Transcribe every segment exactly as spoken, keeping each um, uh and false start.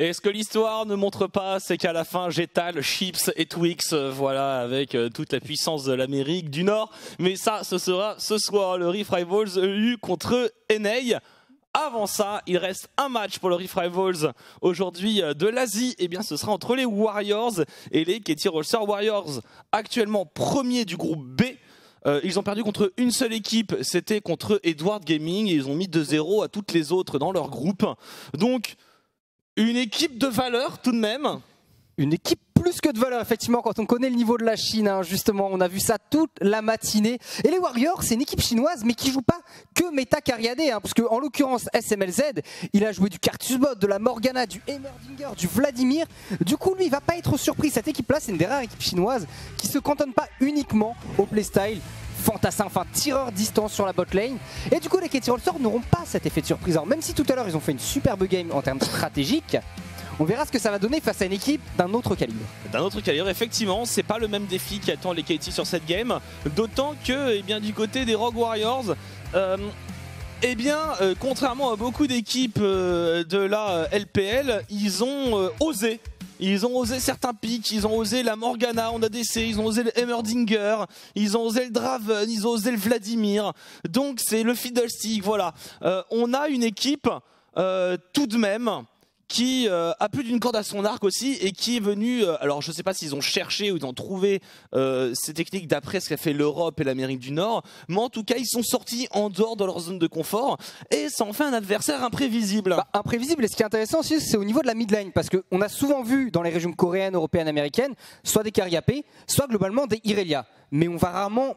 Et ce que l'histoire ne montre pas, c'est qu'à la fin, j'étale Chips et Twix, voilà, avec toute la puissance de l'Amérique du Nord. Mais ça, ce sera ce soir, le Riff Rivals E U contre Enei. Avant ça, il reste un match pour le Riff Rivals aujourd'hui de l'Asie. Et bien, ce sera entre les Warriors et les K T Rollsters. Warriors, actuellement premier du groupe B. Euh, ils ont perdu contre une seule équipe, c'était contre Edward Gaming. Et ils ont mis deux zéro à toutes les autres dans leur groupe. Donc... une équipe de valeur tout de même. Une équipe plus que de valeur, effectivement, quand on connaît le niveau de la Chine, hein, justement, on a vu ça toute la matinée. Et les Warriors, c'est une équipe chinoise, mais qui joue pas que méta Cariadé, hein, parce que en l'occurrence, S M L Z, il a joué du Cartusbot, de la Morgana, du Heimerdinger, du Vladimir. Du coup, lui, il va pas être surpris. Cette équipe-là, c'est une des rares équipes chinoises qui se cantonne pas uniquement au playstyle fantassin, enfin tireur distance sur la botlane. Et du coup, les K T Rollsters n'auront pas cet effet de surprise. Alors, même si tout à l'heure, ils ont fait une superbe game en termes stratégiques, on verra ce que ça va donner face à une équipe d'un autre calibre. D'un autre calibre, effectivement, c'est pas le même défi qui attend les K T sur cette game. D'autant que, eh bien, du côté des Rogue Warriors, euh, eh bien, euh, contrairement à beaucoup d'équipes euh, de la euh, L P L, ils ont euh, osé. Ils ont osé certains pics, ils ont osé la Morgana en A D C, ils ont osé le Heimerdinger, ils ont osé le Draven, ils ont osé le Vladimir. Donc c'est le Fiddlestick, voilà. Euh, on a une équipe euh, tout de même qui euh, a plus d'une corde à son arc aussi et qui est venue, euh, alors je ne sais pas s'ils ont cherché ou ils ont trouvé euh, ces techniques d'après ce qu'a fait l'Europe et l'Amérique du Nord, mais en tout cas ils sont sortis en dehors de leur zone de confort et ça en fait un adversaire imprévisible. Bah, imprévisible, et ce qui est intéressant aussi c'est au niveau de la midline, parce qu'on a souvent vu dans les régions coréennes, européennes, américaines, soit des Cariapé, soit globalement des Irelia, mais on va rarement,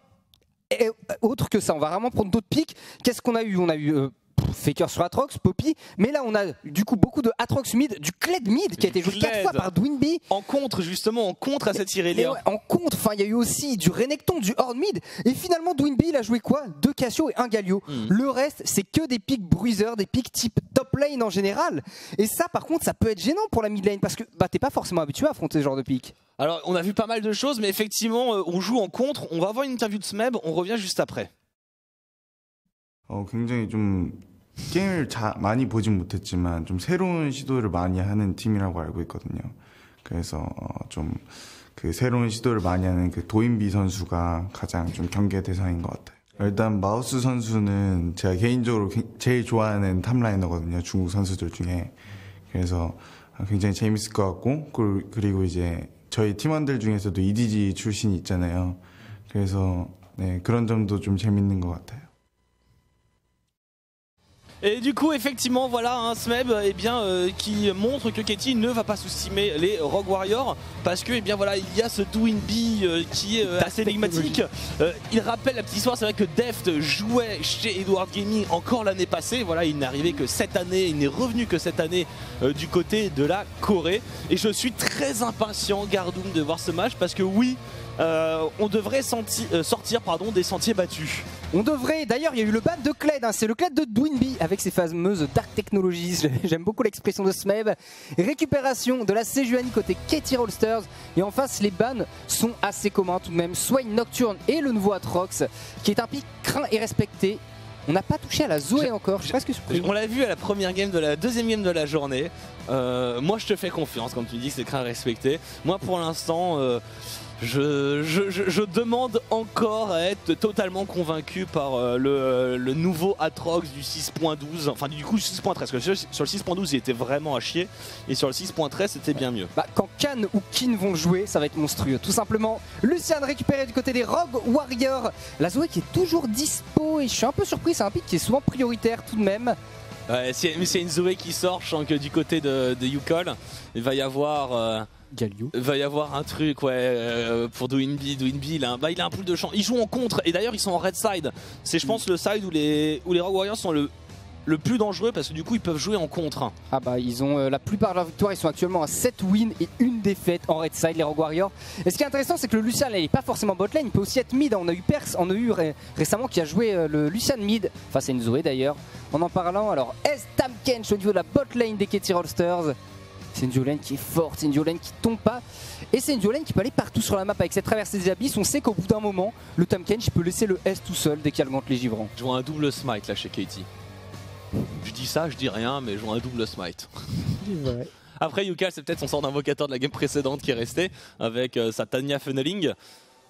et autre que ça, on va rarement prendre d'autres pics. Qu'est-ce qu'on a eu? On a eu... Euh, Faker sur Atrox, Poppy, mais là on a du coup beaucoup de Atrox mid, du Kled mid qui a été joué quatre fois par Dwinby. En contre, justement, en contre à cette Irelia. Ouais, en contre, enfin il y a eu aussi du Renekton, du Horn mid, et finalement Dwinby il a joué quoi? Deux Cassio et un Galio. Mm. Le reste c'est que des pics bruiseurs, des pics type top lane en général. Et ça par contre ça peut être gênant pour la mid lane parce que bah, t'es pas forcément habitué à affronter ce genre de pics. Alors on a vu pas mal de choses, mais effectivement on joue en contre, on va avoir une interview de Smeb, on revient juste après. 어 굉장히 좀 게임을 자, 많이 보진 못했지만 좀 새로운 시도를 많이 하는 팀이라고 알고 있거든요. 그래서 어, 좀 그 새로운 시도를 많이 하는 그 도인비 선수가 가장 좀 경계 대상인 것 같아요. 일단 마우스 선수는 제가 개인적으로 제일 좋아하는 탑라이너거든요. 중국 선수들 중에. 그래서 굉장히 재밌을 것 같고 그리고 이제 저희 팀원들 중에서도 E D G 출신이 있잖아요. 그래서 네, 그런 점도 좀 재밌는 것 같아요. Et du coup effectivement voilà un Smeb eh bien, euh, qui montre que Katie ne va pas sous-estimer les Rogue Warriors parce que eh bien, voilà, il y a ce Dwinby euh, qui est euh, assez énigmatique. Euh, il rappelle la petite histoire, c'est vrai que Deft jouait chez Edward Gaming encore l'année passée, voilà, il n'arrivait que cette année, il n'est revenu que cette année euh, du côté de la Corée. Et je suis très impatient Gardoum de voir ce match parce que oui, Euh, on devrait euh, sortir pardon, des sentiers battus. On devrait, d'ailleurs il y a eu le ban de Kled, hein. C'est le Kled de Dwinby avec ses fameuses Dark Technologies, j'aime beaucoup l'expression de Smeb. Récupération de la Sejuani côté Katie Rollsters, et en face les bans sont assez communs tout de même, soit une Nocturne et le nouveau Atrox, qui est un pick craint et respecté. On n'a pas touché à la Zoé encore, je sais pas ce que je... On l'a vu à la première game de la deuxième game de la journée. euh, Moi je te fais confiance quand tu dis que c'est craint et respecté. Moi pour l'instant... Euh... Je, je, je, je demande encore à être totalement convaincu par euh, le, euh, le nouveau Atrox du six point douze, enfin du coup six point treize, parce que sur, sur le six point douze il était vraiment à chier, et sur le six point treize c'était bien mieux. Bah, quand Khan ou Kin vont jouer, ça va être monstrueux, tout simplement. Lucian récupéré du côté des Rogue Warriors, la Zoé qui est toujours dispo, et je suis un peu surpris, c'est un pick qui est souvent prioritaire tout de même. Ouais, mais c'est une Zoé qui sort, je sens que du côté de, de Yukol, il va y avoir... Euh... Galio. Il va y avoir un truc ouais euh, pour Dwinby. Dwinby il a un, bah, il a un pool de champ. Il joue en contre et d'ailleurs ils sont en red side. C'est je pense le side où les, où les Rogue Warriors sont le, le plus dangereux parce que du coup ils peuvent jouer en contre. Ah bah ils ont euh, la plupart de leurs victoires, ils sont actuellement à sept wins et une défaite en red side les Rogue Warriors. Et ce qui est intéressant c'est que le Lucian il n'est pas forcément bot lane, il peut aussi être mid. On a eu Perse, on a eu ré récemment qui a joué euh, le Lucian mid face à une Zoé d'ailleurs. En en parlant alors S Tamkench au niveau de la bot lane des Katie Rollsters. C'est une Jolene qui est forte, c'est une Jolene qui tombe pas. Et c'est une Jolene qui peut aller partout sur la map avec cette traversée des abysses. On sait qu'au bout d'un moment, le Tamkench peut laisser le S tout seul dès qu'il augmente les givrants. Je vois un double smite là chez Katie. Je dis ça, je dis rien, mais je vois un double smite. Ouais. Après Yuka, c'est peut-être son sort d'invocateur de la game précédente qui est resté avec euh, sa Tanya Funneling.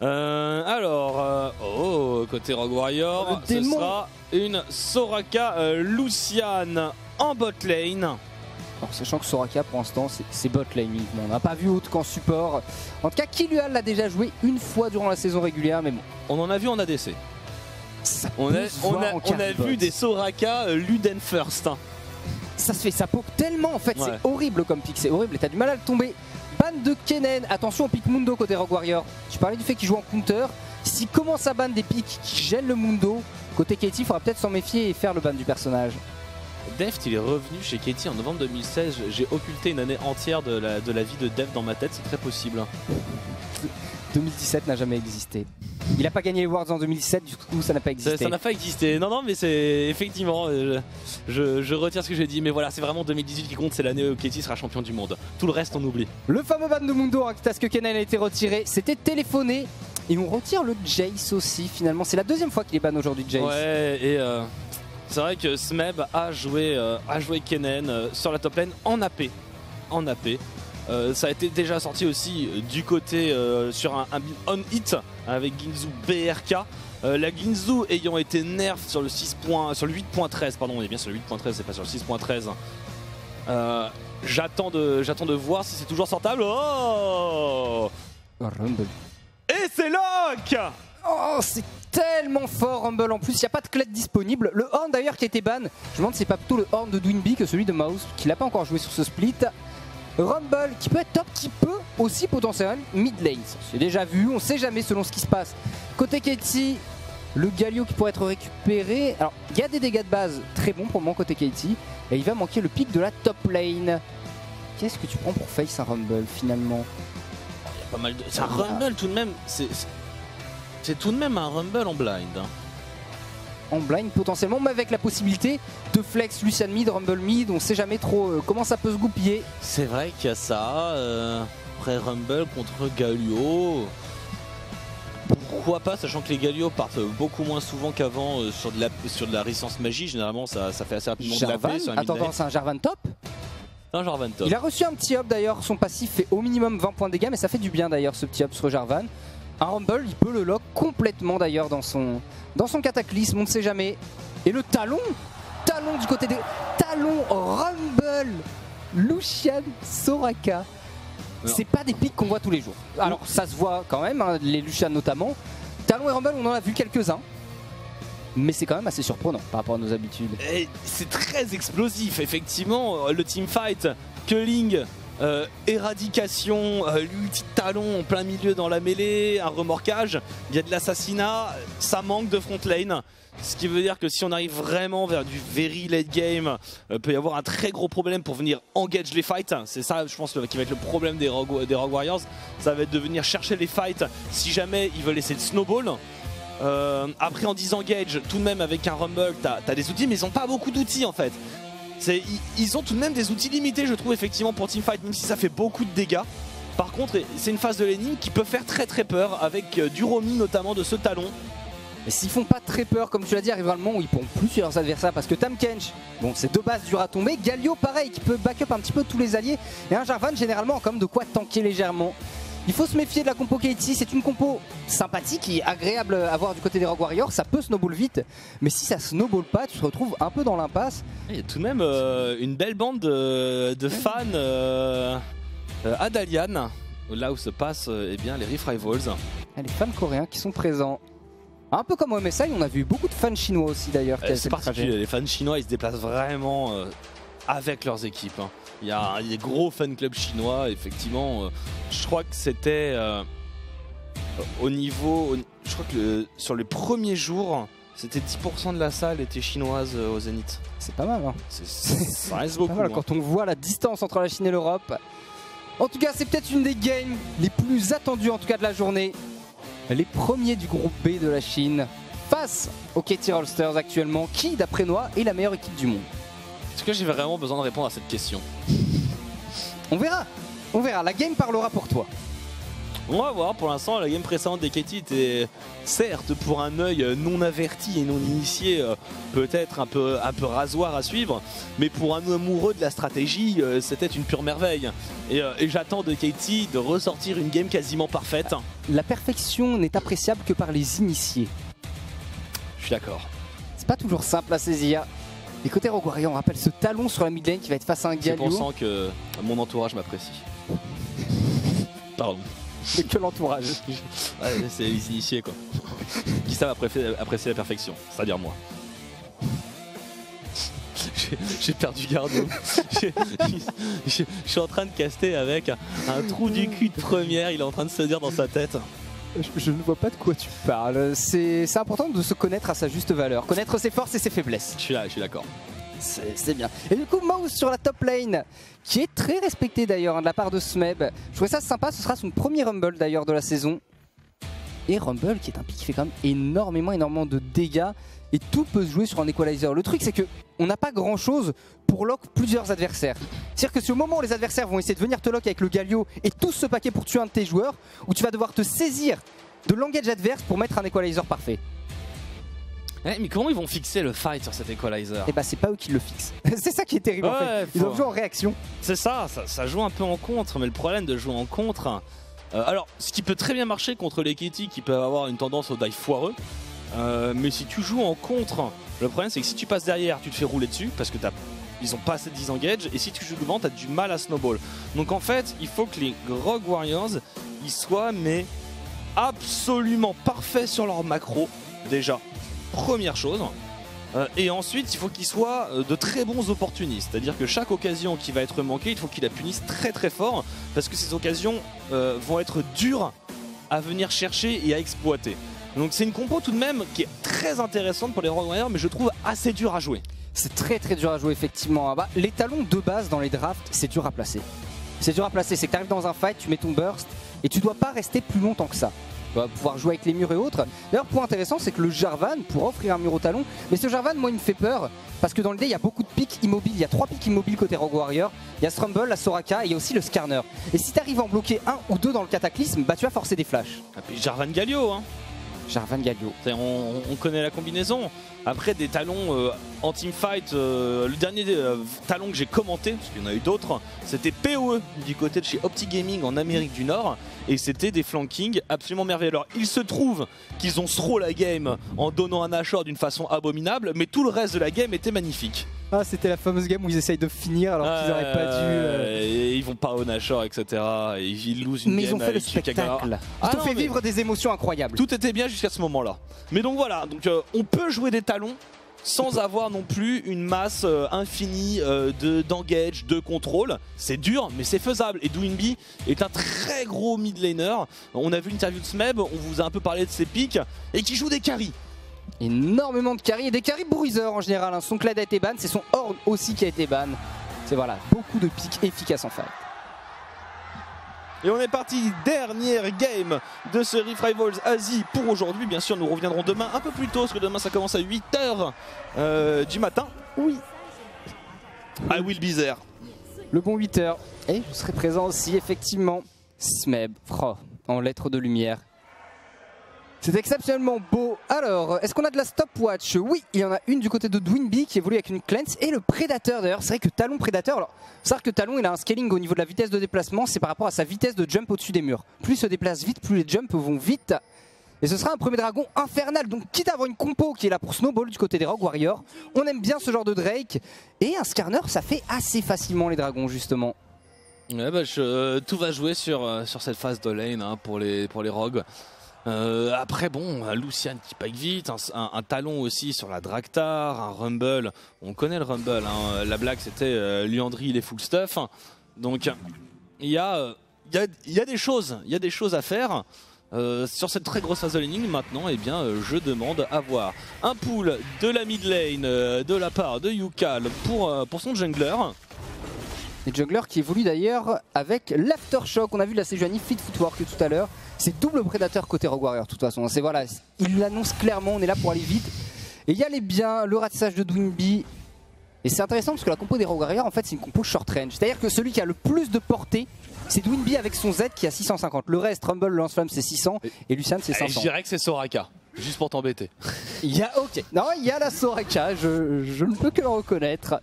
Euh, alors, euh, oh, côté Rogue Warrior, ce sera une Soraka euh, Lucian en bot lane. Alors, sachant que Soraka pour l'instant c'est bot lane, on n'a pas vu autre qu'en support. En tout cas Killua l'a déjà joué une fois durant la saison régulière mais bon. On en a vu en A D C. Ça on a, on a, on a vu des Soraka euh, Luden First. Hein. Ça se fait, ça poke tellement en fait, ouais. C'est horrible comme pick, c'est horrible et t'as du mal à le tomber. Ban de Kennen, attention au pick Mundo côté Rogue Warrior. Je parlais du fait qu'il joue en counter. S'il commence à ban des picks qui gèlent le Mundo, côté Katie il faudra peut-être s'en méfier et faire le ban du personnage. Deft il est revenu chez Katie en novembre deux mille seize, j'ai occulté une année entière de la, de la vie de Deft dans ma tête, c'est très possible. deux mille dix-sept n'a jamais existé. Il n'a pas gagné les Worlds en deux mille sept, du coup ça n'a pas existé. Ça n'a pas existé, non non mais c'est effectivement, je, je, je retire ce que j'ai dit, mais voilà c'est vraiment deux mille dix-huit qui compte, c'est l'année où Katie sera champion du monde. Tout le reste on oublie. Le fameux ban de Mundo, hein, quitte à ce que Kennen a été retiré, c'était téléphoné. Et on retire le Jace aussi finalement, c'est la deuxième fois qu'il est ban aujourd'hui Jace. Ouais et... Euh... C'est vrai que Smeb a joué, euh, a joué Kennen euh, sur la top lane en A P. En A P. Euh, ça a été déjà sorti aussi euh, du côté euh, sur un, un on-hit avec Ginzu B R K. Euh, la Ginzu ayant été nerf sur le huit point treize, pardon, on est bien sur le huit point treize, c'est pas sur le six point treize. Euh, J'attends de, de voir si c'est toujours sortable. Oh Rumble. Et c'est Locke. Oh, c'est tellement fort Rumble, en plus il n'y a pas de clé disponible. Le horn d'ailleurs qui a été ban, je me demande si c'est pas plutôt le horn de Dwinby que celui de Mouse qui l'a pas encore joué sur ce split. Rumble qui peut être top, qui peut aussi potentiellement mid lane, c'est déjà vu, on sait jamais selon ce qui se passe. Côté Katie, le Galio qui pourrait être récupéré, alors il y a des dégâts de base très bons pour mon côté Katie et il va manquer le pic de la top lane. Qu'est-ce que tu prends pour face un Rumble finalement? Il y a pas mal de... C'est un Rumble tout de même, c'est... C'est tout de même un Rumble en blind. En blind potentiellement, mais avec la possibilité de flex Lucian mid, Rumble mid, on sait jamais trop euh, comment ça peut se goupiller. C'est vrai qu'il y a ça, euh, après Rumble contre Galio. Pourquoi pas, sachant que les Galio partent beaucoup moins souvent qu'avant euh, sur de la sur de la résistance magie, généralement ça, ça fait assez rapidement Jarvan, de la paix sur la mid lane. Attends, c'est un Jarvan top ? Un Jarvan top. Il a reçu un petit up d'ailleurs, son passif fait au minimum vingt points de dégâts, mais ça fait du bien d'ailleurs ce petit up sur Jarvan. Un Rumble, il peut le lock complètement d'ailleurs dans son, dans son cataclysme, on ne sait jamais. Et le talon, talon du côté des... Talon Rumble, Lucian Soraka. C'est pas des pics qu'on voit tous les jours. Alors ça se voit quand même, hein, les Lucian notamment. Talon et Rumble, on en a vu quelques-uns. mais c'est quand même assez surprenant par rapport à nos habitudes. C'est très explosif, effectivement, le teamfight, culling, euh, éradication, euh, l'ulti-talon en plein milieu dans la mêlée, un remorquage, il y a de l'assassinat, ça manque de front lane. Ce qui veut dire que si on arrive vraiment vers du very late game, euh, peut y avoir un très gros problème pour venir engage les fights. C'est ça, je pense, le, qui va être le problème des Rogue, des Rogue Warriors. Ça va être de venir chercher les fights si jamais ils veulent essayer de snowball. Euh, après, en disengage, tout de même, avec un Rumble, t'as t'as des outils, mais ils n'ont pas beaucoup d'outils en fait. Ils, ils ont tout de même des outils limités, je trouve, effectivement, pour teamfight, même si ça fait beaucoup de dégâts. Par contre, c'est une phase de l'énigme qui peut faire très très peur, avec euh, du Romy notamment de ce talon. Mais s'ils font pas très peur, comme tu l'as dit, arrive un moment où ils pourront plus sur leurs adversaires parce que Tam Kench, bon, c'est de base dur à tomber. Galio, pareil, qui peut back up un petit peu tous les alliés. Et un Jarvan, généralement, a quand même de quoi tanker légèrement. Il faut se méfier de la compo K T, c'est une compo sympathique et agréable à voir du côté des Rogue Warriors. Ça peut snowball vite, mais si ça snowball pas, tu te retrouves un peu dans l'impasse. Il y a tout de même euh, une belle bande de, de fans euh, euh, à Dalian, là où se passent euh, eh bien, les Rift Rivals. Les fans coréens qui sont présents. Un peu comme au M S I, on a vu beaucoup de fans chinois aussi d'ailleurs. Euh, c'est particulier, le les fans chinois ils se déplacent vraiment euh, avec leurs équipes. Hein. Il y a des gros fan clubs chinois, effectivement. Euh, je crois que c'était euh, au niveau. Je crois que le, sur les premiers jours, c'était dix pour cent de la salle était chinoise euh, au Zénith. C'est pas mal, hein. Ça reste beaucoup. Mal, quand on voit la distance entre la Chine et l'Europe. En tout cas, c'est peut-être une des games les plus attendues en tout cas de la journée. Les premiers du groupe B de la Chine face aux K T Rollsters actuellement, qui d'après Noah est la meilleure équipe du monde. Est-ce que j'ai vraiment besoin de répondre à cette question? On verra, on verra, la game parlera pour toi. On va voir, pour l'instant la game précédente des K T était certes pour un œil non averti et non initié peut-être un peu, un peu rasoir à suivre, mais pour un amoureux de la stratégie c'était une pure merveille. Et, et j'attends de K T de ressortir une game quasiment parfaite. La perfection n'est appréciable que par les initiés. Je suis d'accord. C'est pas toujours simple à saisir. Et côté Rogue Warrior, on rappelle ce talon sur la mid lane qui va être face à un Galio. C'est pensant que mon entourage m'apprécie. Pardon. C'est que l'entourage. Ouais, c'est les initiés quoi. Qui savent apprécier la perfection, c'est-à-dire moi. J'ai perdu garde. Je suis en train de caster avec un trou du cul de première, il est en train de se dire dans sa tête. Je, je ne vois pas de quoi tu parles. C'est important de se connaître à sa juste valeur, connaître ses forces et ses faiblesses. Je suis là, je suis d'accord. C'est bien. Et du coup, Mouse sur la top lane, qui est très respectée d'ailleurs hein, de la part de Smeb. Je trouvais ça sympa, ce sera son premier Rumble d'ailleurs de la saison. Et Rumble qui est un pick qui fait quand même énormément, énormément de dégâts. Et tout peut se jouer sur un Equalizer. Le truc c'est que on n'a pas grand chose pour lock plusieurs adversaires. C'est-à-dire que c'est au moment où les adversaires vont essayer de venir te lock avec le Galio et tout ce paquet pour tuer un de tes joueurs, où tu vas devoir te saisir de l'engage adverse pour mettre un Equalizer parfait. Eh, mais comment ils vont fixer le fight sur cet Equalizer? Eh bah c'est pas eux qui le fixent. C'est ça qui est terrible ouais, en fait. Ils faut... ont joué en réaction. C'est ça, ça, ça joue un peu en contre, mais le problème de jouer en contre... Euh, alors, ce qui peut très bien marcher contre les K T qui peuvent avoir une tendance au dive foireux, euh, mais si tu joues en contre, le problème c'est que si tu passes derrière, tu te fais rouler dessus parce que t'as... ils ont pas assez de disengage, et si tu joues devant, t'as du mal à snowball. Donc en fait, il faut que les Rogue Warriors, ils soient mais absolument parfaits sur leur macro, déjà. Première chose, euh, et ensuite il faut qu'il soit euh, de très bons opportunistes, c'est à dire que chaque occasion qui va être manquée, il faut qu'il la punisse très très fort parce que ces occasions euh, vont être dures à venir chercher et à exploiter. Donc c'est une compo tout de même qui est très intéressante pour les Rogue Warriors, mais je trouve assez dure à jouer. C'est très très dur à jouer effectivement. Ah bah, les talons de base dans les drafts c'est dur à placer. C'est dur à placer, c'est que tu arrives dans un fight, tu mets ton burst et tu dois pas rester plus longtemps que ça. Pouvoir jouer avec les murs et autres. D'ailleurs, point intéressant, c'est que le Jarvan pourra offrir un mur au talon. Mais ce Jarvan, moi, il me fait peur parce que dans le dé, il y a beaucoup de pics immobiles. Il y a trois pics immobiles côté Rogue Warrior. Il y a Strumble, la Soraka et il y a aussi le Skarner. Et si tu arrives à en bloquer un ou deux dans le cataclysme, bah tu vas forcer des flashs. Et puis Jarvan Galio, hein. Jarvan Galio. On, on connaît la combinaison. Après, des talons euh, en teamfight, euh, le dernier euh, talon que j'ai commenté, parce qu'il y en a eu d'autres, c'était P O E du côté de chez Opti Gaming en Amérique du Nord. Et c'était des flankings absolument merveilleux. Alors, il se trouve qu'ils ont throw la game en donnant un Nashor d'une façon abominable, mais tout le reste de la game était magnifique. Ah, c'était la fameuse game où ils essayent de finir alors qu'ils n'auraient euh, pas dû. Euh... Et ils vont pas au Nashor, et cetera. Et ils losent une mais game ils ont fait avec le spectacle. Ah, ils ont fait mais... vivre des émotions incroyables. Tout était bien jusqu'à ce moment-là. Mais donc voilà, donc, euh, on peut jouer des talons sans avoir non plus une masse euh, infinie euh, d'engage, de, de contrôle. C'est dur, mais c'est faisable. Et Dwinby est un très gros mid laner. On a vu l'interview de Smeb, on vous a un peu parlé de ses pics, et qui joue des carries. Énormément de carry et des carry bruiseurs en général. Hein. Son Clad a été ban, c'est son Horn aussi qui a été ban. C'est voilà, beaucoup de pics efficaces en fait. Et on est parti, dernière game de ce Rift Rivals Asie pour aujourd'hui. Bien sûr, nous reviendrons demain un peu plus tôt, parce que demain ça commence à huit heures euh, du matin. Oui. I will be there. Le bon huit heures. Et je serai présent aussi, effectivement. Smeb, oh, en lettres de lumière. C'est exceptionnellement beau. Alors, est-ce qu'on a de la stopwatch? Oui, il y en a une du côté de Dwinby qui évolue avec une cleanse et le prédateur. D'ailleurs, c'est vrai que Talon prédateur. Alors, c'est vrai que Talon, il a un scaling au niveau de la vitesse de déplacement. C'est par rapport à sa vitesse de jump au-dessus des murs. Plus il se déplace vite, plus les jumps vont vite. Et ce sera un premier dragon infernal. Donc, quitte à avoir une compo qui est là pour snowball du côté des Rogue Warriors, on aime bien ce genre de Drake. Et un Skarner, ça fait assez facilement les dragons justement. Ouais, bah, je, euh, tout va jouer sur euh, sur cette phase de lane hein, pour les pour les rogues. Euh, après bon, Lucian qui pack vite, un, un, un talon aussi sur la Draktar, un Rumble, on connaît le Rumble, hein. La blague c'était euh, Liandry il est full stuff, donc il y a, y, a, y a des choses, il y a des choses à faire. Euh, sur cette très grosse phase de laning maintenant, eh bien, euh, je demande à voir un pull de la mid lane euh, de la part de Yukal pour, euh, pour son jungler. Les junglers qui évoluent d'ailleurs avec l'Aftershock. On a vu la Sejuani Fit Footwork tout à l'heure. C'est double prédateur côté Rogue Warrior de toute façon. C'est voilà, il l'annonce clairement, on est là pour aller vite. Et il y a les biens, le ratissage de Dwinby. Et c'est intéressant parce que la compo des Rogue Warrior en fait c'est une compo short range. C'est-à-dire que celui qui a le plus de portée, c'est Dwinby avec son Z qui a six cent cinquante. Le reste, Rumble, le lance-flamme c'est six cents et Lucian c'est cinq cents. Je dirais que c'est Soraka, juste pour t'embêter. Il y a ok, non, il y a la Soraka, je, je ne peux que le reconnaître.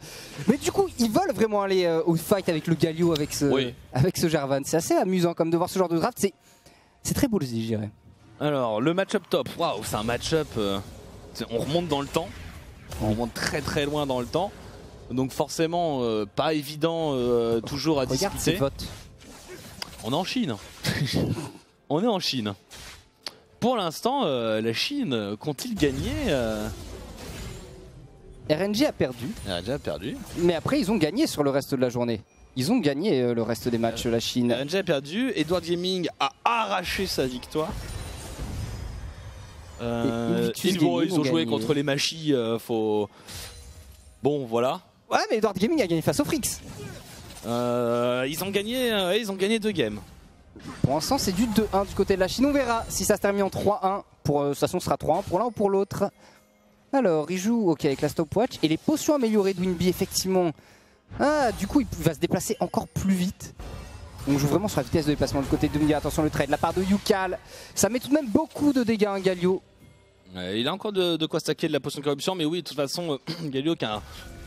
Mais du coup, ils veulent vraiment aller euh, au fight avec le Galio, avec ce, oui. avec ce Jarvan. C'est assez amusant comme de voir ce genre de draft. C'est c'est très beau, je dirais. Alors le match-up top, waouh, c'est un match-up. Euh, on remonte dans le temps, on remonte très très loin dans le temps. Donc forcément, euh, pas évident euh, toujours à discuter. Regarde ces votes. On est en Chine. On est en Chine. Pour l'instant, euh, la Chine compte-t-il gagner euh... R N G a perdu. R N G a perdu. Mais après, ils ont gagné sur le reste de la journée. Ils ont gagné euh, le reste des matchs, euh, la Chine. R N G a perdu. Edward Gaming a arraché sa victoire. Euh, ils, vont, ils ont, ont joué contre les Machis. Euh, faut... Bon, voilà. Ouais, mais Edward Gaming a gagné face aux Fricks. Euh, ils ont gagné, euh, ils ont gagné deux games. Pour l'instant, c'est du deux un du côté de la Chine. On verra si ça se termine en trois un. Pour, euh, de toute façon, ce sera trois un pour l'un ou pour l'autre. Alors, il joue okay, avec la stopwatch. Et les potions améliorées de Dwinby, effectivement. Ah, du coup, il va se déplacer encore plus vite. On joue vraiment sur la vitesse de déplacement du côté de Dwinby. Attention, le trade. La part de Yukal. Ça met tout de même beaucoup de dégâts, hein, Galio. Euh, il a encore de, de quoi stacker de la potion de corruption. Mais oui, de toute façon, euh, Galio qui a un.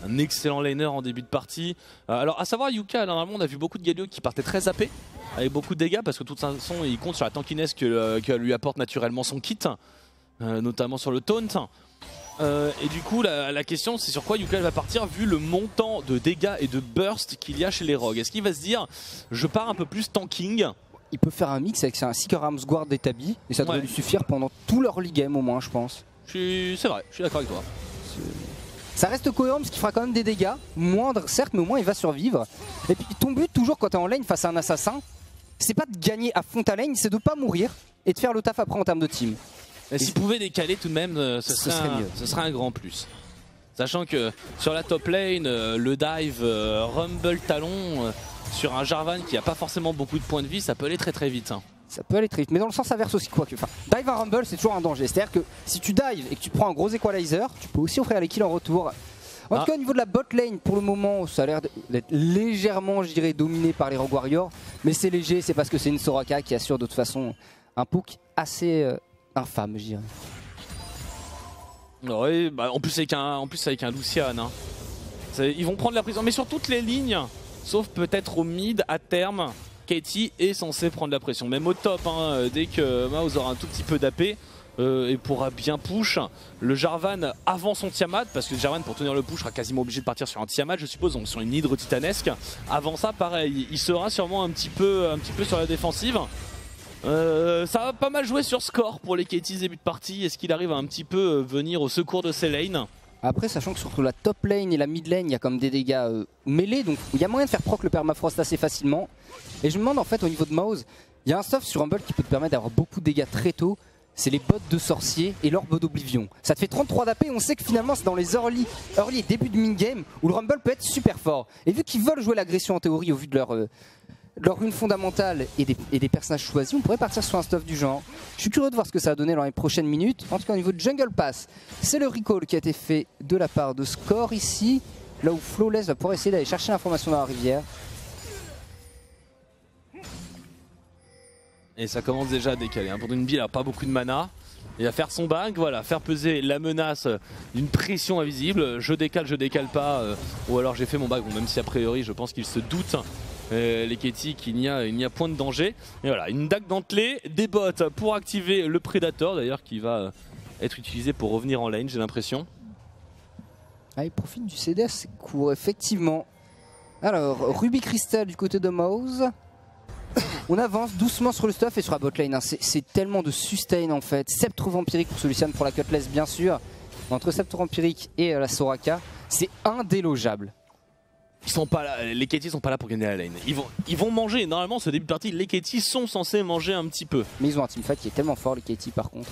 Un excellent laner en début de partie. Euh, alors à savoir Yukal, normalement on a vu beaucoup de Galio qui partaient très zappés, avec beaucoup de dégâts parce que de toute façon il compte sur la tankiness que, euh, que lui apporte naturellement son kit, euh, notamment sur le taunt. Euh, et du coup la, la question c'est sur quoi Yukal va partir vu le montant de dégâts et de burst qu'il y a chez les rogues. Est-ce qu'il va se dire je pars un peu plus tanking? Il peut faire un mix avec un Seeker Arms Guard des Tabi et ça devrait ouais. lui suffire pendant tout leur league game au moins je pense. C'est vrai, je suis d'accord avec toi. Ça reste cohérent parce qu'il fera quand même des dégâts, moindres certes, mais au moins il va survivre. Et puis ton but toujours quand t'es en lane face à un assassin, c'est pas de gagner à fond ta lane, c'est de pas mourir et de faire le taf après en termes de team. S'il pouvait décaler tout de même, euh, ce, ce, serait serait un, mieux. ce serait un grand plus. Sachant que sur la top lane, euh, le dive, euh, Rumble, Talon, euh, sur un Jarvan qui a pas forcément beaucoup de points de vie, ça peut aller très très vite. Hein. Ça peut aller très vite, mais dans le sens inverse aussi quoi que. Enfin, dive à Rumble c'est toujours un danger, c'est-à-dire que si tu dives et que tu prends un gros equalizer, tu peux aussi offrir les kills en retour. En ah. tout cas au niveau de la bot lane, pour le moment ça a l'air d'être légèrement je dirais dominé par les Rogue Warriors, mais c'est léger, c'est parce que c'est une Soraka qui assure de toute façon un poke assez euh, infâme je dirais. Oui, bah, en, plus avec un, en plus avec un Lucian, hein. Ils vont prendre la prison, mais sur toutes les lignes, sauf peut-être au mid à terme. Katie est censée prendre la pression, même au top, hein, dès que Mouse aura un tout petit peu d'A P, euh, et pourra bien push. Le Jarvan avant son Tiamat, parce que le Jarvan pour tenir le push sera quasiment obligé de partir sur un Tiamat, je suppose, donc sur une hydre titanesque. Avant ça, pareil, il sera sûrement un petit peu, un petit peu sur la défensive. Euh, ça va pas mal jouer sur score pour les K T début de partie. Est-ce qu'il arrive à un petit peu venir au secours de ces lanes? Après, sachant que sur la top lane et la mid lane, il y a comme des dégâts euh, mêlés, donc il y a moyen de faire proc le permafrost assez facilement. Et je me demande en fait au niveau de Maoz, il y a un stuff sur Rumble qui peut te permettre d'avoir beaucoup de dégâts très tôt. C'est les bottes de sorcier et l'orbe d'oblivion. Ça te fait trente-trois d'A P et on sait que finalement c'est dans les early, early et début de mid-game où le Rumble peut être super fort. Et vu qu'ils veulent jouer l'agression en théorie au vu de leur... Euh, Leur rune fondamentale et des, et des personnages choisis, on pourrait partir sur un stuff du genre. Je suis curieux de voir ce que ça va donner dans les prochaines minutes. En tout cas, au niveau de Jungle Pass, c'est le recall qui a été fait de la part de Score ici, là où Flawless va pouvoir essayer d'aller chercher l'information dans la rivière. Et ça commence déjà à décaler. Hein. Pour Dunby, il n'a pas beaucoup de mana. Il va faire son bang, voilà, faire peser la menace d'une pression invisible. Je décale, je décale pas, euh, ou alors j'ai fait mon bang, bon, même si a priori je pense qu'il se doute. Euh, les K T qu'il n'y a, a point de danger. Et voilà, une dague dentelée, des bottes pour activer le Predator d'ailleurs qui va être utilisé pour revenir en lane, j'ai l'impression. Ah, il profite du C D S, c'est court, effectivement. Alors, Ruby Crystal du côté de Maoz. On avance doucement sur le stuff et sur la bot lane. Hein. C'est tellement de sustain en fait. Sceptre vampirique pour Solucian pour la Cutlass, bien sûr. Entre Sceptre vampirique et euh, la Soraka, c'est indélogeable. Ils sont pas là, les K T sont pas là pour gagner la lane. Ils vont, ils vont manger. Normalement, ce début de partie, les K T sont censés manger un petit peu. Mais ils ont un teamfight qui est tellement fort, les K T, par contre.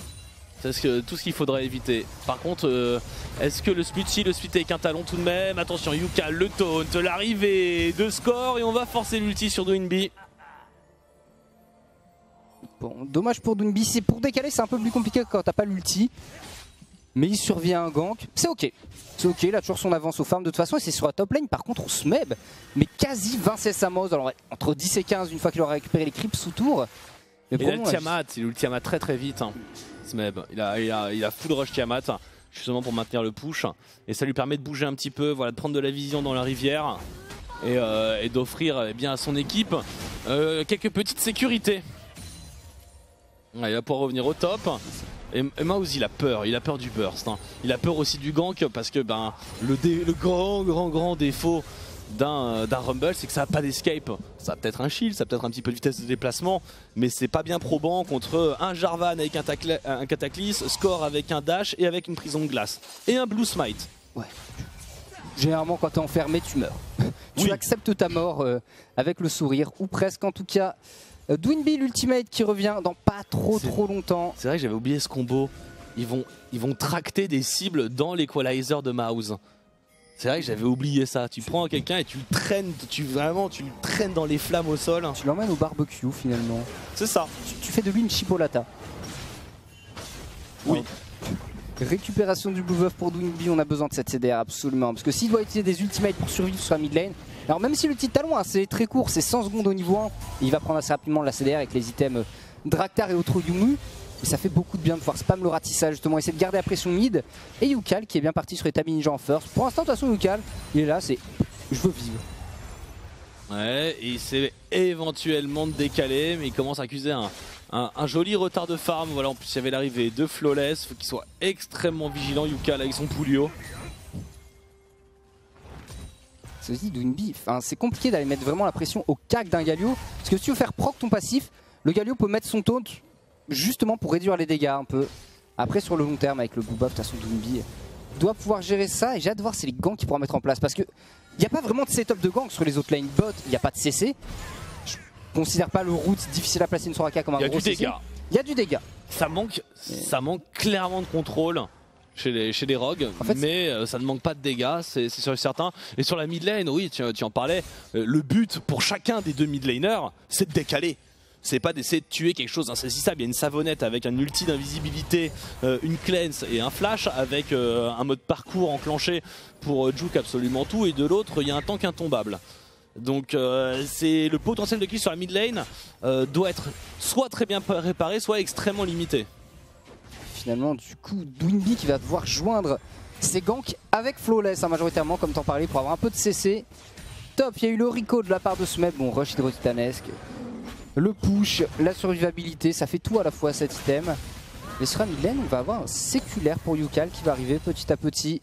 C'est ce que, tout ce qu'il faudra éviter. Par contre, euh, est-ce que le splitchi, le split avec un talon tout de même? Attention, Yuka, le taunt, l'arrivée de Score et on va forcer l'ulti sur Doinbi. Bon, dommage pour Doinbi. C'est pour décaler, c'est un peu plus compliqué quand t'as pas l'ulti. Mais il survient un gank, c'est ok. C'est ok, il a toujours son avance aux farms de toute façon et c'est sur la top lane. Par contre, on se met, mais quasi vingt-six à Maoz. Alors entre dix et quinze, une fois qu'il aura récupéré les creeps sous tour. Il a le Tiamat, il a le Tiamat très très vite. Hein. Smeb, il a, il, a, il a full rush Tiamat, justement pour maintenir le push. Et ça lui permet de bouger un petit peu, voilà, de prendre de la vision dans la rivière et, euh, et d'offrir eh bien à son équipe euh, quelques petites sécurités. Ouais, il va pouvoir revenir au top. Et Maoz il a peur, il a peur du burst, hein. Il a peur aussi du gank parce que ben, le, dé le grand grand grand défaut d'un Rumble c'est que ça n'a pas d'escape. Ça a peut-être un shield, ça a peut-être un petit peu de vitesse de déplacement, mais c'est pas bien probant contre un Jarvan avec un, un Cataclysme, Score avec un dash et avec une prison de glace. Et un Blue Smite. Ouais. Généralement quand t'es enfermé tu meurs. Tu oui. acceptes ta mort euh, avec le sourire, ou presque en tout cas. Doinbi l'ultimate qui revient dans pas trop trop longtemps. C'est vrai que j'avais oublié ce combo. Ils vont, ils vont tracter des cibles dans l'Equalizer de Maoz. C'est vrai que j'avais oublié ça. Tu prends quelqu'un et tu le traînes, tu, vraiment, tu le traînes dans les flammes au sol. Tu l'emmènes au barbecue finalement. C'est ça. Tu, tu fais de lui une chipolata. Oui. Alors, récupération du Blue Buff pour Doinbi, on a besoin de cette C D R absolument. Parce que s'il doit utiliser des ultimates pour survivre sur la mid lane, alors même si le petit talon hein, c'est très court, c'est cent secondes au niveau un, il va prendre assez rapidement la C D R avec les items Draktar et autres Yumu. Et ça fait beaucoup de bien de voir spam le ratissage justement, essayer de garder la pression mid. Et Yukal qui est bien parti sur les Tabi Ninja en first. Pour l'instant de toute façon Yukal, il est là, c'est je veux vivre. Ouais, il s'est éventuellement décalé, mais il commence à accuser un, un, un joli retard de farm. Voilà, en plus il y avait l'arrivée de Flawless, faut qu'il soit extrêmement vigilant Yukal avec son Poulio. Doinbi, enfin, c'est compliqué d'aller mettre vraiment la pression au cac d'un Galio. Parce que si tu veux faire proc ton passif, le Galio peut mettre son taunt justement pour réduire les dégâts un peu. Après sur le long terme avec le Booba, de toute façon Doinbi doit pouvoir gérer ça. Et j'ai hâte de voir c'est les gangs qu'il pourra mettre en place. Parce que il n'y a pas vraiment de setup de gang sur les autres lane bot, il n'y a pas de C C. Je considère pas le route difficile à placer une Soraka comme un gros C C. Il y a du dégât. Ça manque, ça manque clairement de contrôle. Chez les, chez les rogues, en fait, mais euh, ça ne manque pas de dégâts, c'est sûr et certain. Et sur la mid lane, oui, tu, tu en parlais, euh, le but pour chacun des deux mid laners, c'est de décaler. C'est pas d'essayer de tuer quelque chose d'insaisissable. Il y a une savonnette avec un ulti d'invisibilité, euh, une cleanse et un flash, avec euh, un mode parcours enclenché pour euh, juke absolument tout, et de l'autre, il y a un tank intombable. Donc euh, c'est le potentiel de kill sur la mid lane euh, doit être soit très bien réparé, soit extrêmement limité. Finalement, du coup, Doinbi qui va devoir joindre ses ganks avec Flawless, hein, majoritairement, comme t'en parlais, pour avoir un peu de C C. Top, il y a eu le Rico de la part de Smeb, bon, rush hydro-titanesque, le push, la survivabilité, ça fait tout à la fois cet item. Les Sera mid lane, on va avoir un séculaire pour Yukal qui va arriver petit à petit.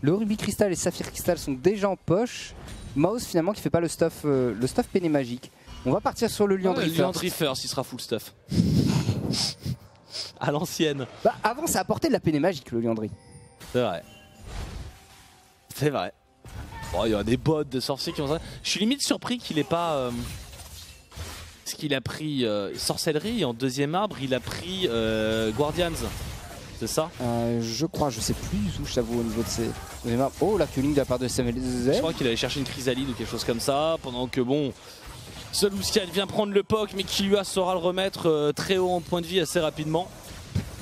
Le Ruby Crystal et Saphir Crystal sont déjà en poche. Mouse finalement qui fait pas le stuff, euh, le stuff péné magique. On va partir sur le Liandry First. Le Liandry First, il sera full stuff. À l'ancienne. Bah, avant, ça apportait de la péné magique le Liandry. C'est vrai. C'est vrai. Bon, il y a des bots de sorciers qui ont ça. Je suis limite surpris qu'il ait pas. Euh... Parce qu'il a pris euh, sorcellerie et en deuxième arbre il a pris euh, Guardians. C'est ça euh, Je crois, je sais plus où je t'avoue au niveau de ses. Oh la culling de la part de S M L Z. Je crois qu'il allait chercher une chrysalide ou quelque chose comme ça. Pendant que bon. Seul Lucial vient prendre le P O C mais Killua saura le remettre euh, très haut en point de vie assez rapidement.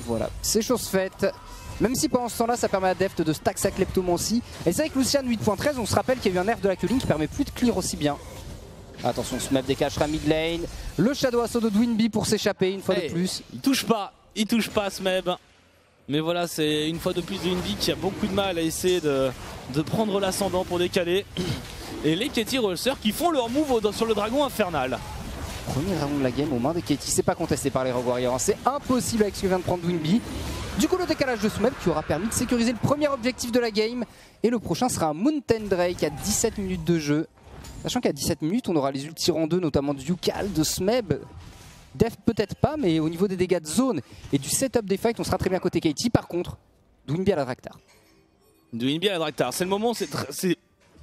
Voilà, c'est chose faite. Même si pendant ce temps-là, ça permet à Deft de stack sa Kleptomancie. Et c'est vrai que Lucian huit point treize, on se rappelle qu'il y a eu un nerf de la Culling qui permet plus de clear aussi bien. Attention, ce map décachera mid lane. Le Shadow Assault de Dwinby pour s'échapper une fois hey, de plus. Il touche pas, il touche pas ce map. Mais voilà, c'est une fois de plus Dwinby qui a beaucoup de mal à essayer de, de prendre l'ascendant pour décaler. Et les Katie Rollers qui font leur move sur le dragon infernal. Premier round de la game aux mains de Katie, c'est pas contesté par les Rogue Warriors. C'est impossible avec ce que vient de prendre Dwinby. Du coup, le décalage de ce map qui aura permis de sécuriser le premier objectif de la game. Et le prochain sera un Mountain Drake à dix-sept minutes de jeu. Sachant qu'à dix-sept minutes, on aura les ultis rang deux, notamment de Yukal, de Smeb. Deft peut-être pas, mais au niveau des dégâts de zone et du setup des fights, on sera très bien côté Katie. Par contre, Dwinby à la Draktar. Dwinby à la Draktar, c'est le moment, c'est tr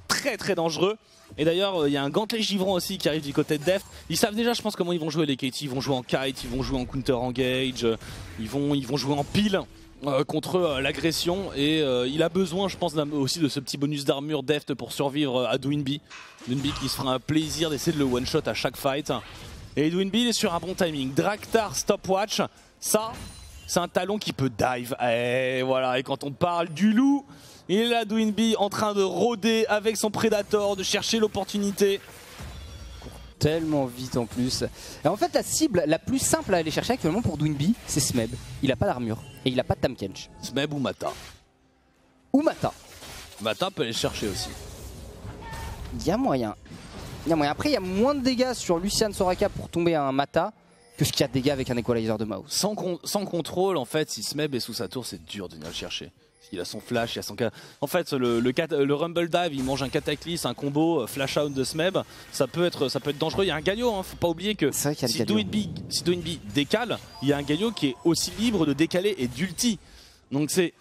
très très dangereux. Et d'ailleurs, il euh, y a un gantelet givrant aussi qui arrive du côté de Deft. Ils savent déjà, je pense, comment ils vont jouer les Katie. Ils vont jouer en kite, ils vont jouer en counter engage, euh, ils, vont, ils vont jouer en pile. Euh, contre euh, l'agression et euh, il a besoin je pense aussi de ce petit bonus d'armure Deft pour survivre euh, à Dwinby. Dwinby qui se fera un plaisir d'essayer de le one shot à chaque fight. Et Dwinby il est sur un bon timing. Draktar stopwatch, ça c'est un talon qui peut dive. Et voilà, et quand on parle du loup, il est là Dwinby en train de rôder avec son Predator, de chercher l'opportunité. Tellement vite en plus. Et en fait la cible la plus simple à aller chercher actuellement pour Dwinby, c'est Smeb. Il a pas d'armure et il a pas de Tamkench. Smeb ou Mata. Ou Mata. Mata peut aller chercher aussi. Il y a moyen. Il y a moyen. Après il y a moins de dégâts sur Lucian Soraka pour tomber à un Mata que ce qu'il y a de dégâts avec un Equalizer de Mao. Sans, con sans contrôle en fait, si Smeb est sous sa tour, c'est dur de venir le chercher. Il a son flash, il a son... En fait, le, le, le Rumble Dive, il mange un Cataclysme, un combo, flash out de Smeb. Ça peut être, ça peut être dangereux. Il y a un Galio, hein. Faut pas oublier que qu si Dwinby si décale, il y a un Galio qui est aussi libre de décaler et d'ulti. Donc c'est...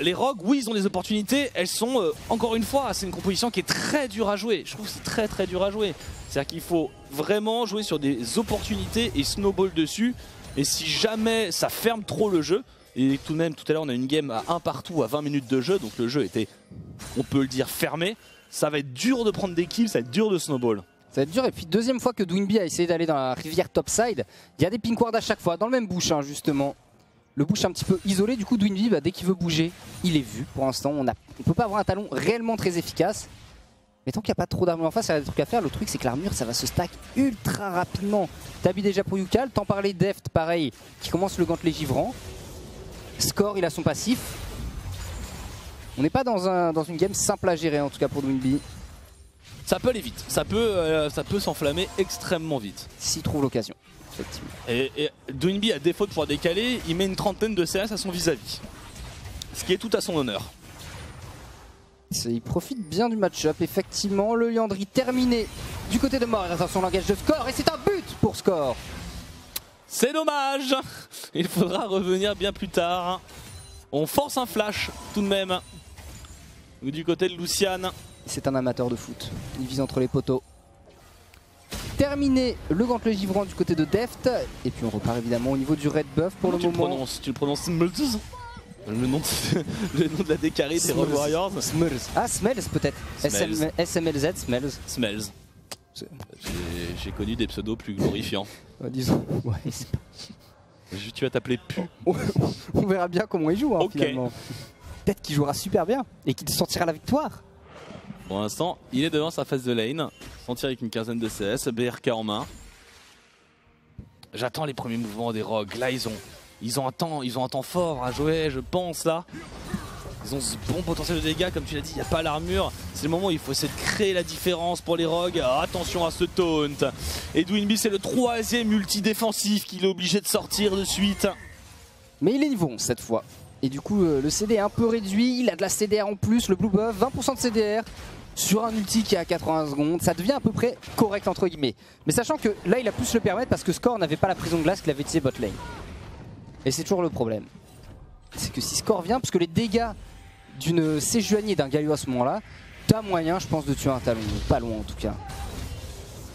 Les Rogues, oui, ils ont des opportunités. Elles sont, euh, encore une fois, c'est une composition qui est très dure à jouer. Je trouve que c'est très très dur à jouer. C'est-à-dire qu'il faut vraiment jouer sur des opportunités et snowball dessus. Et si jamais ça ferme trop le jeu... Et tout de même, tout à l'heure, on a une game à un partout à vingt minutes de jeu, donc le jeu était, on peut le dire, fermé. Ça va être dur de prendre des kills, ça va être dur de snowball. Ça va être dur, et puis deuxième fois que Dwinby a essayé d'aller dans la rivière topside, il y a des pinkwards à chaque fois, dans le même bush hein, justement. Le bush un petit peu isolé, du coup Dwinby, bah, dès qu'il veut bouger, il est vu. Pour l'instant, on ne peut pas avoir un talon réellement très efficace. Mais tant qu'il n'y a pas trop d'armure en face, il y a des trucs à faire. Le truc, c'est que l'armure, ça va se stack ultra rapidement. Tabi déjà pour Yukal, t'en parlais Deft, pareil, qui commence le gantelet givrant. Score, il a son passif. On n'est pas dans, un, dans une game simple à gérer, en tout cas pour Dwinby. Ça peut aller vite, ça peut, euh, ça peut s'enflammer extrêmement vite. S'il trouve l'occasion, effectivement. Et, et Dwinby, à défaut de pouvoir décaler, il met une trentaine de C S à son vis-à-vis. Ce qui est tout à son honneur. Il profite bien du match-up, effectivement. Le Liandry terminé du côté de Mort. Il reste son langage de Score et c'est un but pour Score. C'est dommage. Il faudra revenir bien plus tard. On force un flash tout de même. Du côté de Lucian. C'est un amateur de foot. Il vise entre les poteaux. Terminé le gantelet givrant du côté de Deft. Et puis on repart évidemment au niveau du red buff pour le moment. Tu le prononces Smurz. Le nom de la décarée des Rogue Warriors. Smurz. Ah, Smells peut-être. S M L Z, Smells. Smells. J'ai connu des pseudos plus glorifiants. Ouais, disons, ouais, tu vas t'appeler Pu. On verra bien comment il joue hein, okay. Finalement. Peut-être qu'il jouera super bien et qu'il sortira la victoire. Pour l'instant, il est devant sa phase de lane. Sentir avec une quinzaine de C S, B R K en main. J'attends les premiers mouvements des Rogues. Là, ils ont, ils ont un temps, ils ont un temps fort à jouer, je pense là. Ils ont ce bon potentiel de dégâts, comme tu l'as dit, il n'y a pas l'armure. C'est le moment où il faut essayer de créer la différence pour les Rogues. Ah, attention à ce taunt. Et Dwinby, c'est le troisième ulti défensif qu'il est obligé de sortir de suite. Mais il est niveau onze cette fois. Et du coup, euh, le C D est un peu réduit. Il a de la C D R en plus, le Blue Buff, vingt pour cent de C D R sur un ulti qui est à quatre-vingts secondes. Ça devient à peu près correct, entre guillemets. Mais sachant que là, il a pu se le permettre parce que Score n'avait pas la prison de glace qu'il avait tiré bot lane. Et c'est toujours le problème. C'est que si Score vient, parce que les dégâts d'une Sejuani et d'un Galio à ce moment-là, t'as moyen, je pense, de tuer un Talon. Pas loin, en tout cas.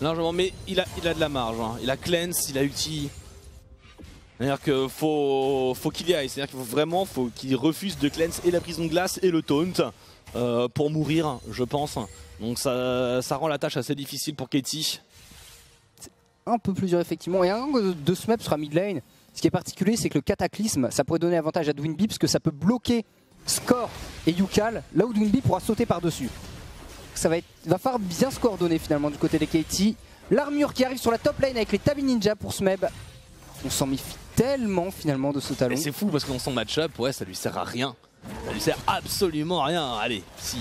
Largement, mais il a, il a de la marge. Hein. Il a cleanse, il a ulti. C'est-à-dire qu'il faut, faut qu'il y aille, c'est-à-dire qu'il faut vraiment faut qu'il refuse de cleanse et la prison de glace et le taunt euh, pour mourir, je pense. Donc ça, ça rend la tâche assez difficile pour Katie. C'est un peu plus dur, effectivement. Et un angle de ce map sera mid lane. Ce qui est particulier, c'est que le cataclysme, ça pourrait donner avantage à Dwinby parce que ça peut bloquer Score et Yukal là où Dwinby pourra sauter par-dessus. Ça va, être, va falloir bien se coordonner finalement du côté des Katie. L'armure qui arrive sur la top lane avec les Tabi Ninja pour ce map. On s'en méfie tellement finalement de ce talon. C'est fou parce qu'on s'en match-up, ouais, ça lui sert à rien. Ça lui sert absolument à rien. Allez, si.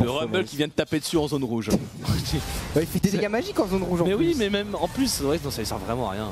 Le Rumble qui vient de taper dessus en zone rouge. Ouais, il fait des dégâts magiques en zone rouge en plus. Mais oui, mais même en plus, ouais, non, ça lui sert vraiment à rien.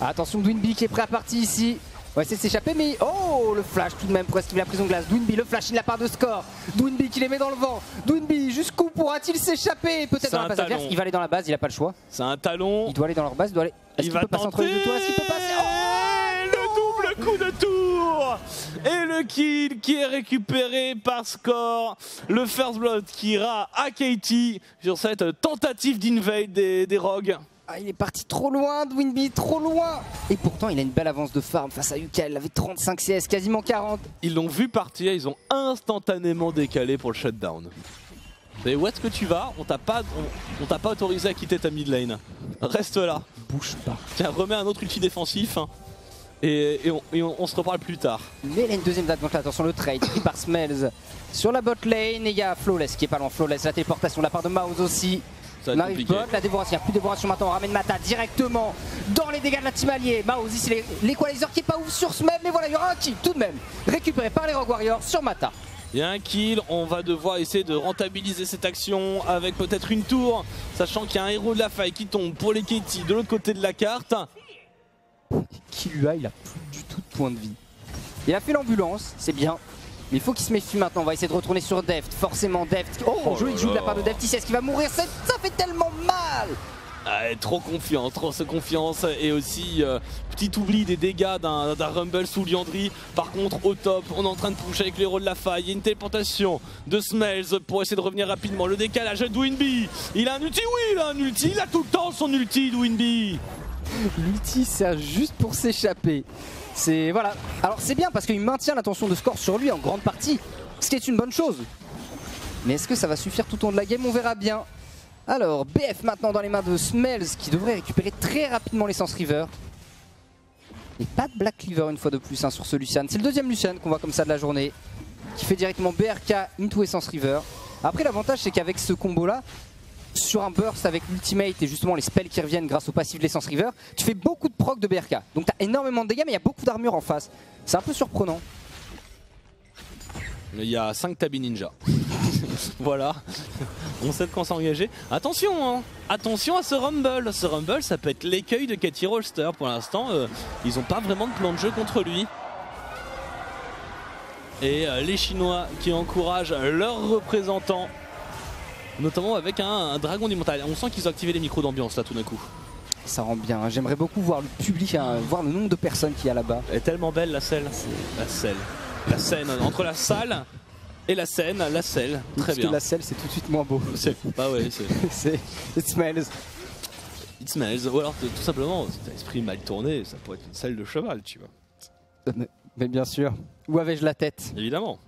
Attention, Dwinby qui est prêt à partir ici. On va essayer de s'échapper, mais oh, le flash tout de même pour esquiver la prison de glace. Dwinby, le flash, il la part de Score. Dwinby qui les met dans le vent. Dwinby, jusqu'où pourra-t-il s'échapper? Peut-être dans la base adverse. Il va aller dans la base, il a pas le choix. C'est un talon. Il doit aller dans leur base, il doit aller. Est-ce qu'il peut passer entre les deux tours? Est-ce qu'il peut passer? Oh, le double coup de tour! Et le kill qui est récupéré par Score. Le first blood qui ira à Katie sur cette tentative d'invade des, des rogues. Ah, il est parti trop loin, Dwinby, trop loin. Et pourtant, il a une belle avance de farm face à Yukal. Il avait trente-cinq CS, quasiment quarante. Ils l'ont vu partir, ils ont instantanément décalé pour le shutdown. Mais où est-ce que tu vas? On t'a pas, on, on t'a pas autorisé à quitter ta mid lane. Reste là. Bouge pas. Tiens, remets un autre ulti défensif. Hein, et, et, on, et on, on se reparle plus tard. Mais il y a une deuxième date. Donc là, attention, le trade pris par Smells sur la bot lane. Et il y a Flawless qui est pas loin. Flawless, la téléportation de la part de Maus aussi. On arrive bot, la dévoration, il n'y a plus de dévoration maintenant, on ramène Mata directement dans les dégâts de la team alliée. Maus ici, l'équaliseur qui est pas ouf sur ce même, mais voilà, il y aura un kill tout de même, récupéré par les Rogue Warriors sur Mata. Il y a un kill, on va devoir essayer de rentabiliser cette action avec peut-être une tour, sachant qu'il y a un héros de la faille qui tombe pour les Katie de l'autre côté de la carte. Killua, il a plus du tout de points de vie. Il a fait l'ambulance, c'est bien. Mais il faut qu'il se méfie maintenant, on va essayer de retourner sur Deft, forcément Deft. Oh, oh jeu, il joue de la part de Deft, il sait ce qu'il va mourir, ça fait tellement mal. Allez, trop confiant, trop confiance et aussi euh, petit oubli des dégâts d'un Rumble sous Liandry. Par contre, au top, on est en train de toucher avec l'héros de la faille, il y a une téléportation de Smells pour essayer de revenir rapidement. Le décalage de Dwinby, il a un ulti, oui il a un ulti, il a tout le temps son ulti Dwinby. L'ulti sert juste pour s'échapper. C'est voilà. Alors c'est bien parce qu'il maintient l'attention de Score sur lui en grande partie, ce qui est une bonne chose. Mais est-ce que ça va suffire tout au long de la game? On verra bien. Alors B F maintenant dans les mains de Smells qui devrait récupérer très rapidement l'essence River. Et pas de Black Cleaver une fois de plus hein, sur ce Lucian. C'est le deuxième Lucian qu'on voit comme ça de la journée, qui fait directement B R K into essence River. Après l'avantage c'est qu'avec ce combo là, sur un burst avec l'ultimate et justement les spells qui reviennent grâce au passif de l'essence river, tu fais beaucoup de proc de B R K. Donc t'as énormément de dégâts mais il y a beaucoup d'armure en face. C'est un peu surprenant. Il y a cinq Tabi Ninja. Voilà, on sait de quoi s'engager. Attention hein, attention à ce Rumble. Ce Rumble ça peut être l'écueil de Katie Rolster pour l'instant. Euh, ils n'ont pas vraiment de plan de jeu contre lui. Et euh, les Chinois qui encouragent leurs représentants. Notamment avec un, un dragon du mental. On sent qu'ils ont activé les micros d'ambiance là tout d'un coup. Ça rend bien, hein. J'aimerais beaucoup voir le public, hein, voir le nombre de personnes qu'il y a là-bas. Elle est tellement belle la selle. La selle. La scène. Entre la salle et la scène, la selle. Très Parce bien. Que la selle c'est tout de suite moins beau. C'est bah ouais, c'est. It smells. It smells. Ou alors tout simplement, si t'as l'esprit mal tourné, ça pourrait être une selle de cheval, tu vois. Mais, mais bien sûr. Où avais-je la tête? Évidemment.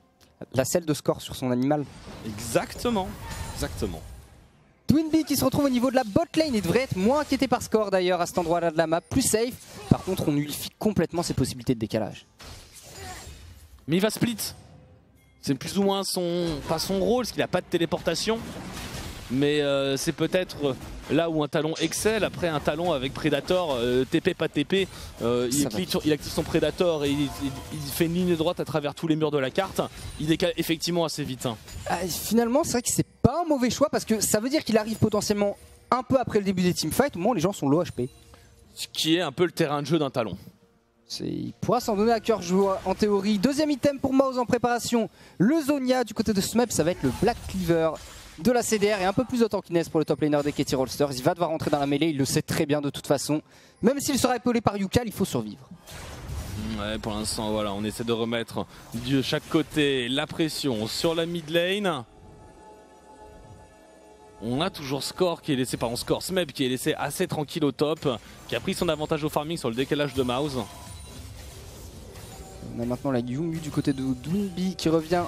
La selle de Score sur son animal. Exactement. Exactement. Dwinby qui se retrouve au niveau de la bot lane et devrait être moins inquiété par Score d'ailleurs à cet endroit là de la map, plus safe. Par contre on nullifie complètement ses possibilités de décalage. Mais il va split. C'est plus ou moins son, pas son rôle, parce qu'il n'a pas de téléportation. Mais euh, c'est peut-être là où un talon excelle. Après un talon avec Predator, euh, T P pas T P, euh, il, clique sur, il active son Predator et il, il, il fait une ligne droite à travers tous les murs de la carte. Il décale effectivement assez vite hein. ah, Finalement c'est vrai que c'est pas un mauvais choix, parce que ça veut dire qu'il arrive potentiellement un peu après le début des teamfights, au moment où les gens sont low H P. Ce qui est un peu le terrain de jeu d'un talon. Il pourra s'en donner à cœur joie en théorie. Deuxième item pour Maoz en préparation, le Zonia du côté de Smep, ça va être le Black Cleaver de la C D R et un peu plus de tankiness pour le top laner des K T Rollsters. Il va devoir rentrer dans la mêlée, il le sait très bien de toute façon. Même s'il sera épaulé par Yukal, il faut survivre. Ouais, pour l'instant, voilà, on essaie de remettre de chaque côté la pression sur la mid lane. On a toujours Score qui est laissé, pardon, Score Smep qui est laissé assez tranquille au top, qui a pris son avantage au farming sur le décalage de Maoz. On a maintenant la Yuumi du côté de Doombi qui revient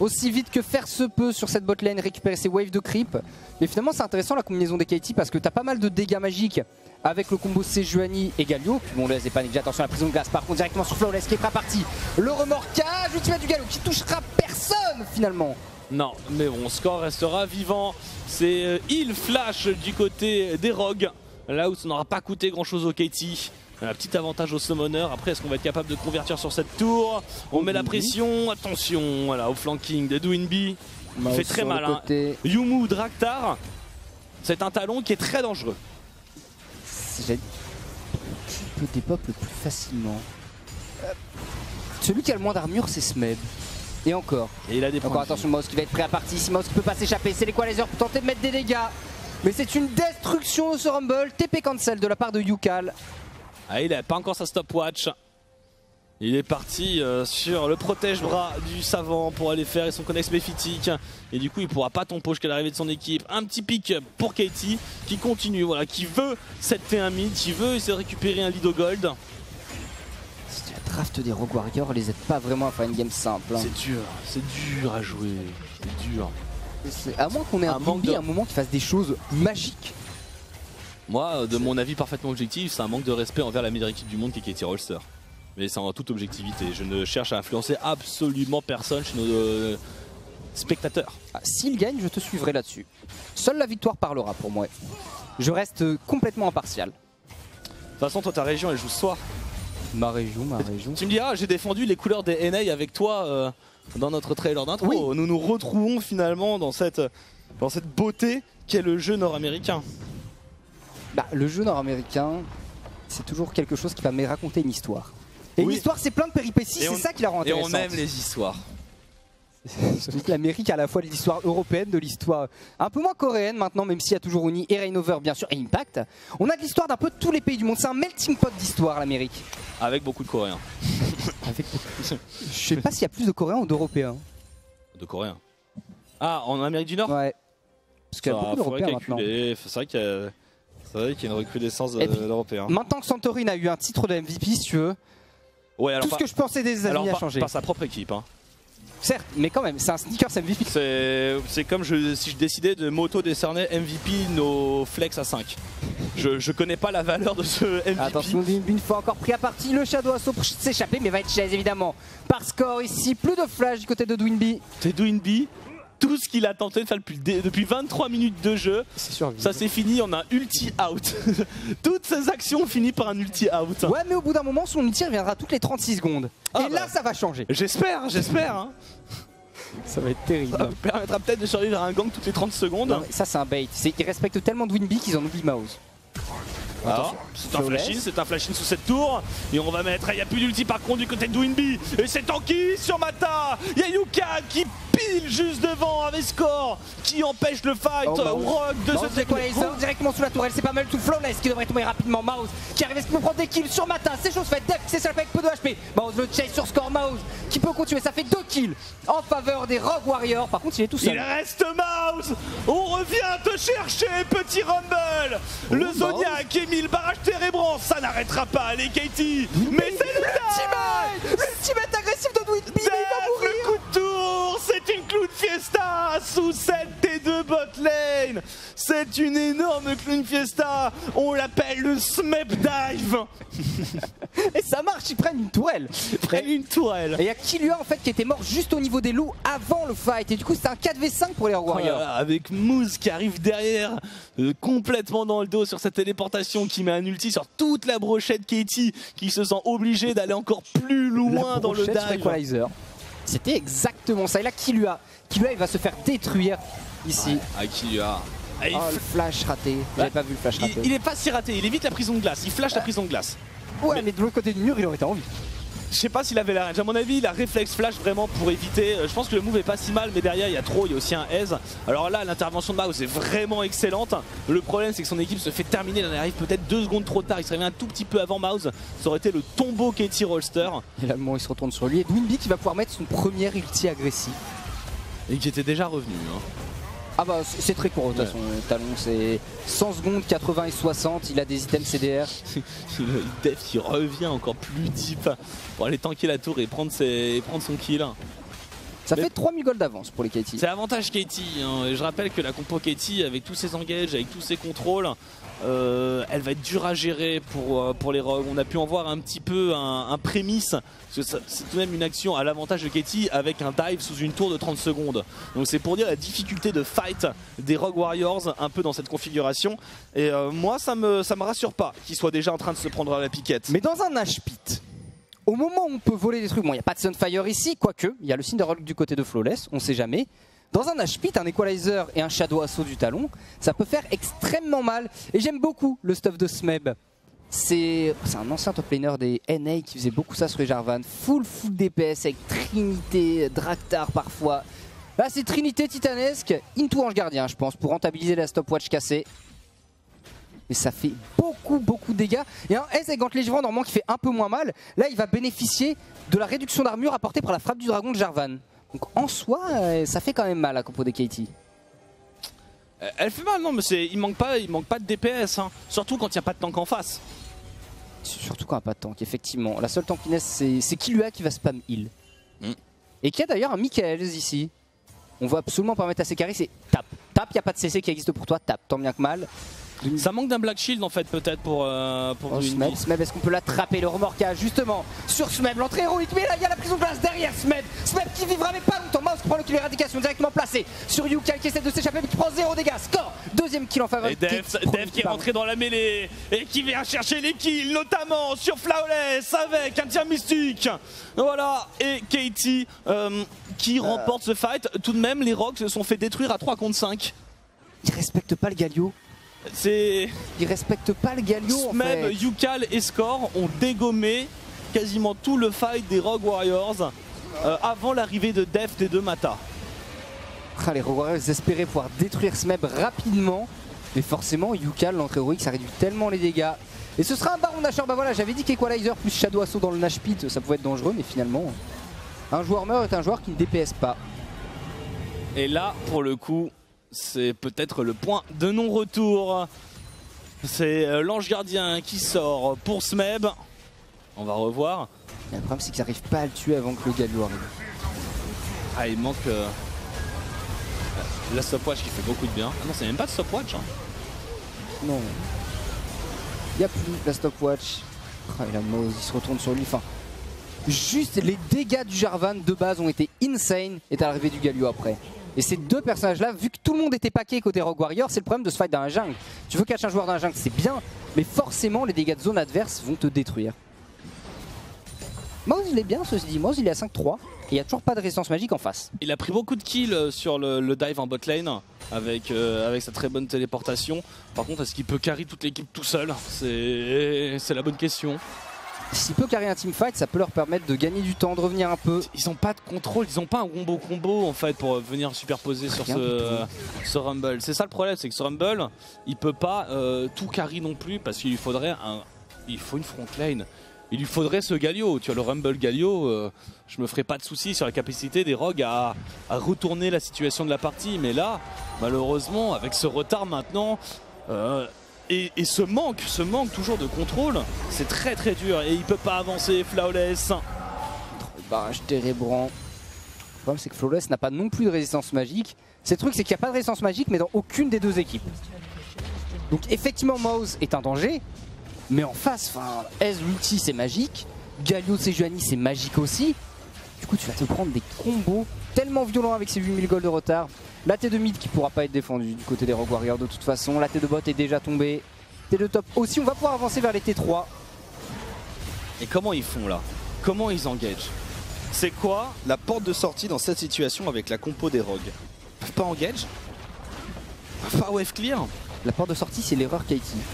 aussi vite que faire se peut sur cette botlane, récupérer ses waves de creep. Mais finalement c'est intéressant la combinaison des K T parce que t'as pas mal de dégâts magiques avec le combo Sejuani et Galio. Puis bon là c'est pas négligé, attention à la prison de glace par contre directement sur Flawless qui est prêt à partir. Le remorquage ultime du Galio qui touchera personne finalement. Non mais bon, Score restera vivant, c'est euh, il flash du côté des rogues, là où ça n'aura pas coûté grand chose aux K T. Un petit avantage au summoner. Après, est-ce qu'on va être capable de convertir sur cette tour? On met la pression. Attention, voilà, au flanking de Doinbi. Il fait très mal. Hein. Yumu Draktar. C'est un talon qui est très dangereux. J'ai... Qui peut dépop le plus facilement? euh... Celui qui a le moins d'armure, c'est Smeb. Et encore. Et il a des points. Encore, attention, Maoz qui va être prêt à partir. Si Maoz qui peut pas s'échapper, c'est les quoi les heures pour tenter de mettre des dégâts. Mais c'est une destruction au Rumble. T P cancel de la part de Yukal. Ah, il n'a pas encore sa stopwatch. Il est parti euh, sur le protège-bras du savant pour aller faire son connex méphitique. Et du coup, il pourra pas tomber jusqu'à l'arrivée de son équipe. Un petit pic pour K T qui continue, voilà, qui veut cette T un mid, qui veut essayer de récupérer un Lido Gold. La draft des Rogue Warriors les aide pas vraiment à faire une game simple. Hein. C'est dur, c'est dur à jouer, c'est dur. À moins qu'on ait un, un zombie de... à un moment qui fasse des choses magiques. Moi, de mon avis parfaitement objectif, c'est un manque de respect envers la meilleure équipe du monde qui est K T Rollsters. Mais c'est en toute objectivité. Je ne cherche à influencer absolument personne chez nos euh, spectateurs. Ah, s'il gagne, je te suivrai là-dessus. Seule la victoire parlera pour moi. Je reste complètement impartial. De toute façon, toi, ta région, elle joue ce soir. Ma région, ma région. Tu me diras, ah, j'ai défendu les couleurs des N A avec toi euh, dans notre trailer d'intro. Oui. Nous nous retrouvons finalement dans cette, dans cette beauté qu'est le jeu nord-américain. Bah, le jeu nord-américain, c'est toujours quelque chose qui va me raconter une histoire. Et oui. Une histoire, c'est plein de péripéties, c'est ça qui la rend intéressante. Et on aime les histoires. L'Amérique a à la fois l'histoire européenne, de l'histoire un peu moins coréenne maintenant, même s'il y a toujours Uni et Reignover bien sûr, et Impact. On a de l'histoire d'un peu de tous les pays du monde, c'est un melting pot d'histoire l'Amérique. Avec beaucoup de Coréens. Avec beaucoup de... Je sais pas s'il y a plus de Coréens ou d'Européens. De Coréens. Ah, en Amérique du Nord? Ouais. Parce qu'il y a beaucoup d'Européens maintenant. C'est vrai qu'il y a... C'est vrai qu'il y a une recrudescence européenne. Maintenant que Santorin a eu un titre de M V P, si tu veux, ouais, alors tout par, ce que je pensais des amis alors par, a changé. Par sa propre équipe. Hein. Certes, mais quand même, c'est un sneakers M V P. C'est comme je, si je décidais de m'auto-décerner M V P nos flex à cinq. Je, je connais pas la valeur de ce M V P. Attention, une fois encore pris à partie, le Shadow Assault pour s'échapper, mais va être chaise évidemment. Par Score ici, plus de flash du côté de Doinbi. C'est Doinbi. Tout ce qu'il a tenté de faire depuis, depuis vingt-trois minutes de jeu, ça c'est fini, on a ulti out. Toutes ses actions finissent par un ulti out. Ouais, mais au bout d'un moment, son ulti reviendra toutes les trente-six secondes. Ah et bah. Là, ça va changer. J'espère, j'espère. Hein. Ça va être terrible. Ça permettra peut-être de survivre à un gank toutes les trente secondes. Non, ça, c'est un bait. Ils respectent tellement Doinbi qu'ils en oublient Maoz. C'est un flash-in, c'est un flash-in sous cette tour. Et on va mettre, il n'y a plus d'ulti par contre du côté de Doinbi. Et c'est tanky sur Mata. Il y a Yuka qui pile juste devant avec Score qui empêche le fight. Oh, Rogue de Maoz se décoller directement sous la tourelle. C'est pas mal tout. Flawless qui devrait tomber rapidement. Maoz qui arrive à se prendre des kills sur Mata. C'est chose faite. Def c'est ça avec peu de H P. Maoz le chase sur Score. Maoz qui peut continuer. Ça fait deux kills en faveur des Rogue Warriors. Par contre, il est tout seul. Il reste Maoz. On revient te chercher, petit Rumble. Oh, le Zonia qui est mis le barrage Térébrant, ça n'arrêtera pas les K T. Mais c'est l'ultimate L'ultimate agressif de Doinbi, il va mourir. Le coup de tour, c'est une clown fiesta sous cette T deux bot lane. C'est une énorme clown fiesta, on l'appelle le Smep Dive. Et ça marche, ils prennent une tourelle. Ils prennent une tourelle. Et il y a Killua en fait qui était mort juste au niveau des loups avant le fight. Et du coup c'est un quatre v cinq pour les Warriors. Ah, avec Mouz qui arrive derrière, euh, complètement dans le dos sur cette téléportation qui met un ulti sur toute la brochette K T qui se sent obligée d'aller encore plus loin dans le dive. C'était exactement ça. Et là Killua, Killua il va se faire détruire ici. Ouais, à Killua. Ah, il oh, le flash raté. J'avais bah, pas vu le flash raté. Il, il est pas si raté, il évite la prison de glace, il flash ah. la prison de glace. Ouais, mais, mais de l'autre côté du mur, il aurait été en vie. Je sais pas s'il avait la range, à mon avis il a réflexe flash vraiment pour éviter. Je pense que le move est pas si mal, mais derrière il y a trop, il y a aussi un aise. Alors là l'intervention de Mouse est vraiment excellente. Le problème c'est que son équipe se fait terminer, il en arrive peut-être deux secondes trop tard. Il serait bien un tout petit peu avant Mouse, ça aurait été le tombeau Katie Rolster. Et là bon, il se retourne sur lui et Dwinby qui va pouvoir mettre son premier ulti agressif. Et qui était déjà revenu hein. Ah bah c'est très court de toute façon, Talon c'est cent secondes, quatre-vingts et soixante, il a des items C D R. Le def qui revient encore plus deep pour aller tanker la tour et prendre, ses, et prendre son kill. Ça mais fait trois mille gold d'avance pour les Katie. C'est avantage Katie, hein. Et je rappelle que la compo Katie avec tous ses engages, avec tous ses contrôles, euh, elle va être dure à gérer pour, euh, pour les rogues. On a pu en voir un petit peu un, un prémisse, parce que c'est tout de même une action à l'avantage de Katie avec un dive sous une tour de trente secondes. Donc c'est pour dire la difficulté de fight des Rogue Warriors un peu dans cette configuration. Et euh, moi ça me, ça me rassure pas qu'ils soient déjà en train de se prendre à la piquette. Mais dans un Ash Pit, au moment où on peut voler des trucs, bon il n'y a pas de Sunfire ici, quoique, il y a le Cinderhulk du côté de Flawless, on sait jamais. Dans un Ash Pit, un Equalizer et un Shadow Assaut du Talon, ça peut faire extrêmement mal. Et j'aime beaucoup le stuff de Smeb. C'est un ancien top laner des N A qui faisait beaucoup ça sur les Jarvan. Full full D P S avec Trinité, Draktar parfois. Là c'est Trinité titanesque, into Ange Gardien je pense, pour rentabiliser la stopwatch cassée. Mais ça fait beaucoup beaucoup de dégâts. Et un S avec Gantelet Givrant normalement qui fait un peu moins mal. Là il va bénéficier de la réduction d'armure apportée par la frappe du dragon de Jarvan. Donc en soi, euh, ça fait quand même mal à compo de Katie. Elle fait mal, non mais il manque pas, il manque pas de D P S, hein. Surtout quand il n'y a pas de tank en face. Surtout quand il n'y a pas de tank, effectivement. La seule tankiness, c'est Killua qui va spam heal. Mm. Et qui a d'ailleurs un Michaels ici. On va absolument permettre à ses carrés, c'est tap. Tap, il n'y a pas de C C qui existe pour toi, tap, tant bien que mal. Ça manque d'un Black Shield en fait peut-être pour, euh, pour oh, Smeb. Smeb, est-ce qu'on peut l'attraper? Le remorquage justement sur Smeb, l'entrée héroïque, mais là il y a la prison de glace derrière Smeb. Smeb qui vivra mais pas longtemps. Mouse qui prend le kill éradication directement placé sur Yuka qui essaie de s'échapper mais qui prend zéro dégâts. Score, deuxième kill en faveur. Et Dev, Dev qui est rentré dans la mêlée et qui vient chercher les kills notamment sur Flawless avec un tir mystique. Voilà, et Katie euh, qui euh... remporte ce fight. Tout de même les Rogues se sont fait détruire à trois contre cinq. Ils respectent pas le Galio. C'est... Ils respectent pas le Galio en fait. Même Yukal et Score ont dégommé quasiment tout le fight des Rogue Warriors euh, avant l'arrivée de Def des deux Mata. Ah, les Rogue Warriors espéraient pouvoir détruire Smeb rapidement, mais forcément Yukal, l'entrée héroïque, ça réduit tellement les dégâts. Et ce sera un baron Nashor, bah voilà, j'avais dit qu'Equalizer plus Shadow Assault dans le Nash Pit, ça pouvait être dangereux, mais finalement, un joueur meurt est un joueur qui ne D P S pas. Et là, pour le coup, c'est peut-être le point de non-retour. C'est l'ange gardien qui sort pour Smeb. On va revoir. Et le problème c'est qu'ils n'arrivent pas à le tuer avant que le Galio arrive. Ah, il manque euh, la stopwatch qui fait beaucoup de bien. Ah non, c'est même pas de stopwatch hein. Non. Il n'y a plus la stopwatch. Oh, et la Mouse, il se retourne sur lui. Enfin, juste les dégâts du Jarvan de base ont été insane. Et à l'arrivée du Galio après. Et ces deux personnages-là, vu que tout le monde était paqué côté Rogue Warrior, c'est le problème de ce fight dans la jungle. Tu veux catch un joueur dans la jungle, c'est bien, mais forcément les dégâts de zone adverse vont te détruire. Mouse, il est bien, ceci dit. Mouse, il est à cinq trois, et il n'y a toujours pas de résistance magique en face. Il a pris beaucoup de kills sur le, le dive en bot lane, avec, euh, avec sa très bonne téléportation. Par contre, est-ce qu'il peut carry toute l'équipe tout seul? C'est la bonne question. S'il peut carrer un teamfight, ça peut leur permettre de gagner du temps, de revenir un peu. Ils n'ont pas de contrôle, ils n'ont pas un combo combo en fait pour venir superposer sur ce, ce Rumble. C'est ça le problème, c'est que ce Rumble, il peut pas euh, tout carry non plus parce qu'il lui faudrait un, il faut une front lane. Il lui faudrait ce Galio. Tu vois, le Rumble Galio, euh, je me ferai pas de soucis sur la capacité des Rogues à, à retourner la situation de la partie. Mais là, malheureusement, avec ce retard maintenant. Euh, Et, et ce manque, ce manque toujours de contrôle, c'est très très dur et il peut pas avancer. Flawless. Barrage térébrant. Le problème c'est que Flawless n'a pas non plus de résistance magique. C'est le truc, c'est qu'il n'y a pas de résistance magique mais dans aucune des deux équipes. Donc effectivement Mouse est un danger, mais en face, enfin, S ulti c'est magique, Galio Sejuani c'est magique aussi. Du coup tu vas te prendre des combos tellement violents avec ses huit mille gold de retard. La T de mid qui pourra pas être défendue du côté des Rogue Warriors de toute façon. La T de bot est déjà tombée. T de top aussi, on va pouvoir avancer vers les T trois. Et comment ils font là? Comment ils engagent? C'est quoi la porte de sortie dans cette situation avec la compo des Rogues? Ils peuvent pas engage, pas wave clear. La porte de sortie c'est l'erreur Katie.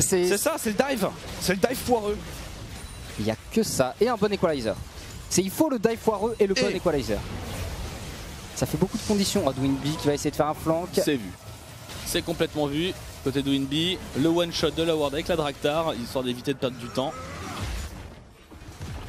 C'est ça, c'est le dive. C'est le dive foireux. que ça. Et un bon equalizer. C'est il faut le dive foireux et le et bon equalizer. Ça fait beaucoup de conditions à Dwinby qui va essayer de faire un flank. C'est vu. C'est complètement vu. Côté Dwinby, le one shot de la Ward avec la Draktar, histoire d'éviter de perdre du temps.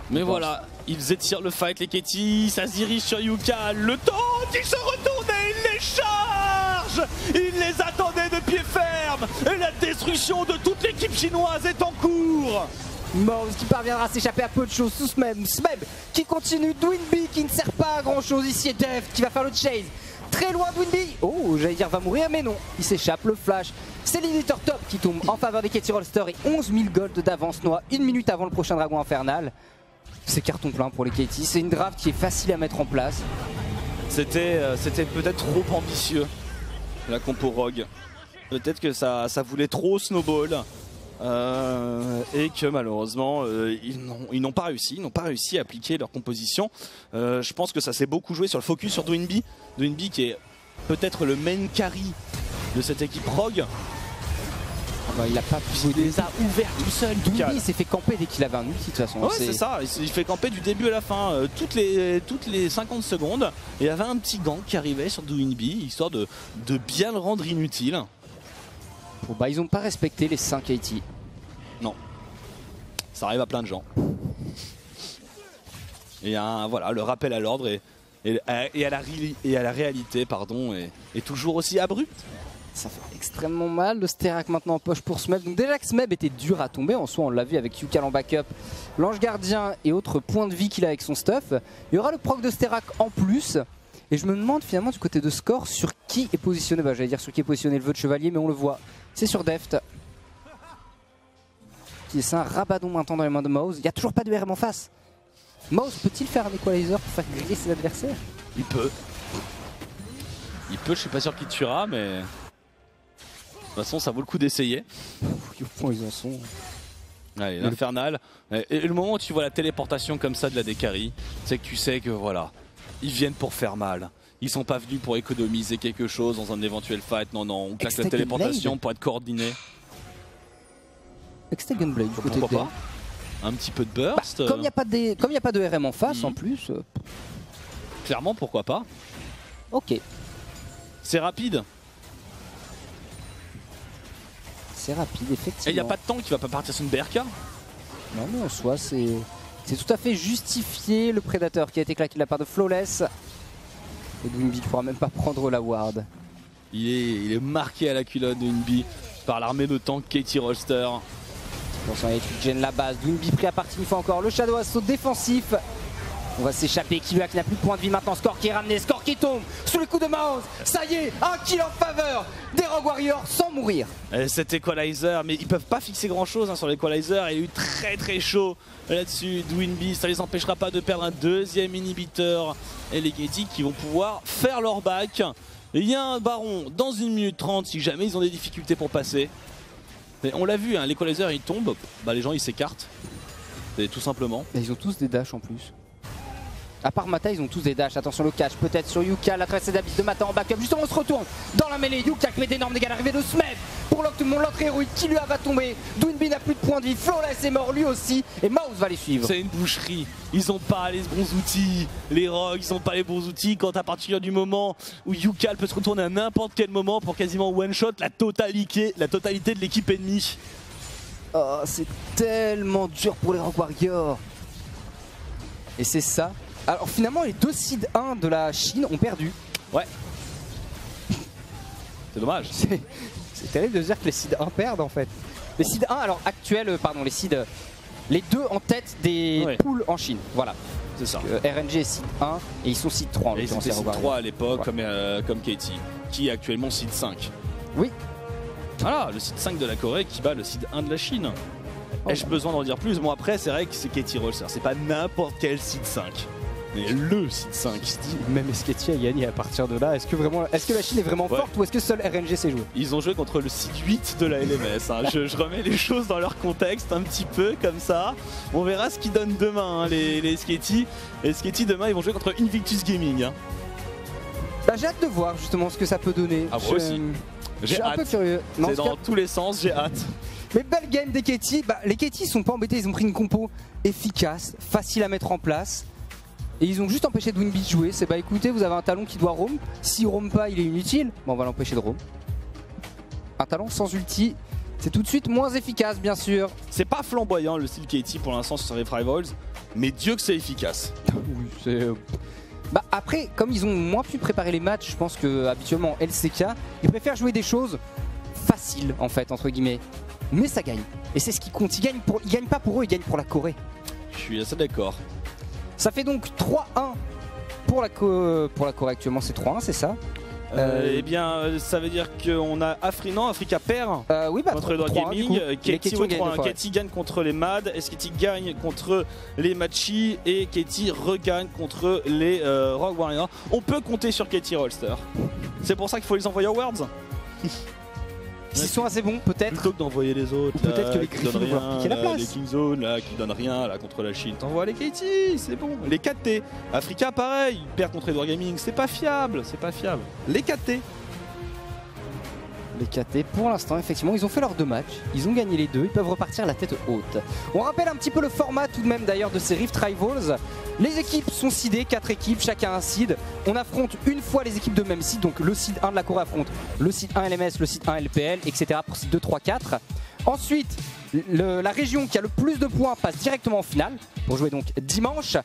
Mais bon, voilà, ils étirent le fight, les Katie, ça se dirige sur Yuka, le temps il se retourne et il les charge. Il les attendait de pied ferme. Et la destruction de toute l'équipe chinoise est en cours. Morse qui parviendra à s'échapper à peu de choses, sous Smeb, Smeb qui continue, Dwinby qui ne sert pas à grand chose ici et Deft qui va faire le chase. Très loin Dwinby, oh j'allais dire va mourir mais non, il s'échappe, le flash, c'est l'éditeur top qui tombe en faveur des Katie Rollster et onze mille gold d'avance noire, une minute avant le prochain dragon infernal. C'est carton plein pour les Katie, c'est une draft qui est facile à mettre en place. C'était euh, peut-être trop ambitieux la compo Rogue, peut-être que ça, ça voulait trop snowball. Euh, et que malheureusement euh, ils n'ont pas réussi, ils n'ont pas réussi à appliquer leur composition. Euh, je pense que ça s'est beaucoup joué sur le focus sur Dwinby, Dwinby qui est peut-être le main carry de cette équipe Rogue. Ah bah, il a pas pu, il les a ouverts tout seul. Dwinby s'est fait camper dès qu'il avait un ulti de toute façon. Ouais c'est ça, il fait camper du début à la fin, euh, toutes, les, toutes les cinquante secondes. Il y avait un petit gank qui arrivait sur Dwinby, histoire de, de bien le rendre inutile. Bon bah ils n'ont pas respecté les cinq A T. Non. Ça arrive à plein de gens. Et un, voilà, le rappel à l'ordre et, et, et, à la, et à la réalité pardon, est, est toujours aussi abrupte. Ça fait extrêmement mal, le Sterak maintenant en poche pour Smeb. Donc déjà que Smeb était dur à tomber, en soi on l'a vu avec Yukal en backup, l'ange gardien et autres points de vie qu'il a avec son stuff. Il y aura le proc de Sterak en plus. Et je me demande finalement du côté de score sur qui est positionné, bah j'allais dire sur qui est positionné le vœu de chevalier mais on le voit, c'est sur Deft. Qui est un rabadon maintenant dans les mains de Mouse, il n'y a toujours pas de R M en face. Mouse peut-il faire un equalizer pour faire griller ses adversaires? Il peut. Il peut, je suis pas sûr qu'il tuera mais... de toute façon ça vaut le coup d'essayer. Au point ils en sont. Allez l'infernal, et le moment où tu vois la téléportation comme ça de la décarie, c'est que tu sais que voilà... ils viennent pour faire mal. Ils sont pas venus pour économiser quelque chose dans un éventuel fight. Non, non, on claque la téléportation pour être coordonné. Extagon Blade, du côté de quoi? Un petit peu de burst. Bah, comme il n'y a, a pas de R M en face mmh. en plus. Euh... Clairement, pourquoi pas? Ok. C'est rapide. C'est rapide, effectivement. Et il n'y a pas de temps qui va pas partir sur une B R K? Non, mais en soi, c'est. C'est tout à fait justifié, le prédateur qui a été claqué de la part de Flawless. Et Dwinby ne pourra même pas prendre la ward. Il est, il est marqué à la culotte Dwinby par l'armée de tank Katie Rollster. Bon sang, il gêne la base. Dwinby pris à partie une fois encore. Le Shadow Assault défensif. On va s'échapper. Kiwak n'a plus de points de vie maintenant. Score qui est ramené. Score qui tombe sous les coups de Mouse. Ça y est, un kill en faveur des Rogue Warriors sans mourir. Et cet equalizer, mais ils peuvent pas fixer grand chose hein, sur l'equalizer. Il a eu très très chaud. Là-dessus, Dwinby, ça les empêchera pas de perdre un deuxième inhibiteur. Et les Katie qui vont pouvoir faire leur back. Il y a un baron dans une minute trente si jamais ils ont des difficultés pour passer. Mais on l'a vu, hein, l'équalizer il tombe, bah, les gens ils s'écartent. Et tout simplement. Et ils ont tous des dashs en plus. À part Mata, ils ont tous des dashs. Attention le catch, peut-être sur Yuka, la traversée d'abysse de Mata en backup. Justement, on se retourne dans la mêlée. Yuka qui met d'énormes dégâts. L'arrivée de Smeb pour l'autre héroïque qui lui va tomber. Dwinby n'a plus de points de vie. Flawless est mort lui aussi. Et Mouse va les suivre. C'est une boucherie. Ils ont pas les bons outils. Les rogues, ils ont pas les bons outils. Quand à partir du moment où Yuka peut se retourner à n'importe quel moment pour quasiment one shot la totalité, la totalité de l'équipe ennemie. Oh, c'est tellement dur pour les Rogue Warriors. Et c'est ça. Alors finalement les deux seeds un de la Chine ont perdu. Ouais. C'est dommage. C'est terrible de dire que les seeds un perdent en fait. Les seeds un alors actuels, pardon, les seeds... Les deux en tête des ouais. poules en Chine, voilà. C'est ça. Donc, euh, R N G est seed un et ils sont seed trois en l'occurrence. Ils étaient seed trois à l'époque ouais. comme, euh, comme Katie, qui est actuellement seed cinq. Oui. Voilà, le seed cinq de la Corée qui bat le seed un de la Chine. Oh. Ai-je besoin d'en dire plus? Bon après c'est vrai que c'est Katie Rollster, c'est pas n'importe quel seed cinq. Mais le site cinq. Même Esketti a gagné à partir de là. Est-ce que, est que la Chine est vraiment ouais. forte ou est-ce que seul R N G s'est joué? Ils ont joué contre le site huit de la L M S. Hein. je, je remets les choses dans leur contexte un petit peu comme ça. On verra ce qu'ils donnent demain, hein, les, les Esketti. Esketti, demain, ils vont jouer contre Invictus Gaming. Hein. Bah, j'ai hâte de voir justement ce que ça peut donner. Ah, moi je, aussi. J'ai hâte. Je suis un peu curieux. C'est dans cas... tous les sens, j'ai hâte. Mais belle game des Katie. Bah, les Katie sont pas embêtés, ils ont pris une compo efficace, facile à mettre en place. Et ils ont juste empêché de Winbeat jouer. C'est bah écoutez, vous avez un talon qui doit roam. S'il roam pas, il est inutile. Bon, on va l'empêcher de roam. Un talon sans ulti, c'est tout de suite moins efficace, bien sûr. C'est pas flamboyant le style Katie pour l'instant sur Survive Rivals, mais Dieu que c'est efficace. Oui, c'est... Bah après, comme ils ont moins pu préparer les matchs, je pense que habituellement L C K, ils préfèrent jouer des choses faciles en fait, entre guillemets. Mais ça gagne. Et c'est ce qui compte. Ils gagnent, pour... ils gagnent pas pour eux, ils gagnent pour la Corée. Je suis assez d'accord. Ça fait donc trois un pour la, co... pour la Corée actuellement, c'est trois un, c'est ça? Eh bien, ça veut dire qu'on a Afri... non, Africa perd euh, oui, bah, contre Edward Gaming. Katie ouais, gagne contre les M A D, S K T gagne contre les Machi et Katie regagne contre les euh, Rogue Warriors. On peut compter sur Katie Rolster. C'est pour ça qu'il faut les envoyer aux Worlds. S'ils sont assez bons, peut-être. Plutôt que d'envoyer les autres. Peut-être que les Griffins vont leur piquer la place. Les Kingzone là qui donnent rien là contre la Chine. T'envoies les Katie, c'est bon. Les quatre T. Africa pareil, ils perdent contre Edward Gaming, c'est pas fiable, c'est pas fiable. Les quatre T. Les K T pour l'instant, effectivement, ils ont fait leurs deux matchs, ils ont gagné les deux, ils peuvent repartir la tête haute. On rappelle un petit peu le format tout de même d'ailleurs de ces Rift Rivals. Les équipes sont seedées, quatre équipes, chacun un seed. On affronte une fois les équipes de même seed, donc le seed un de la Corée affronte le seed un L M S, le seed un L P L, et cetera pour seed deux, trois, quatre. Ensuite, le, la région qui a le plus de points passe directement en finale pour jouer donc dimanche.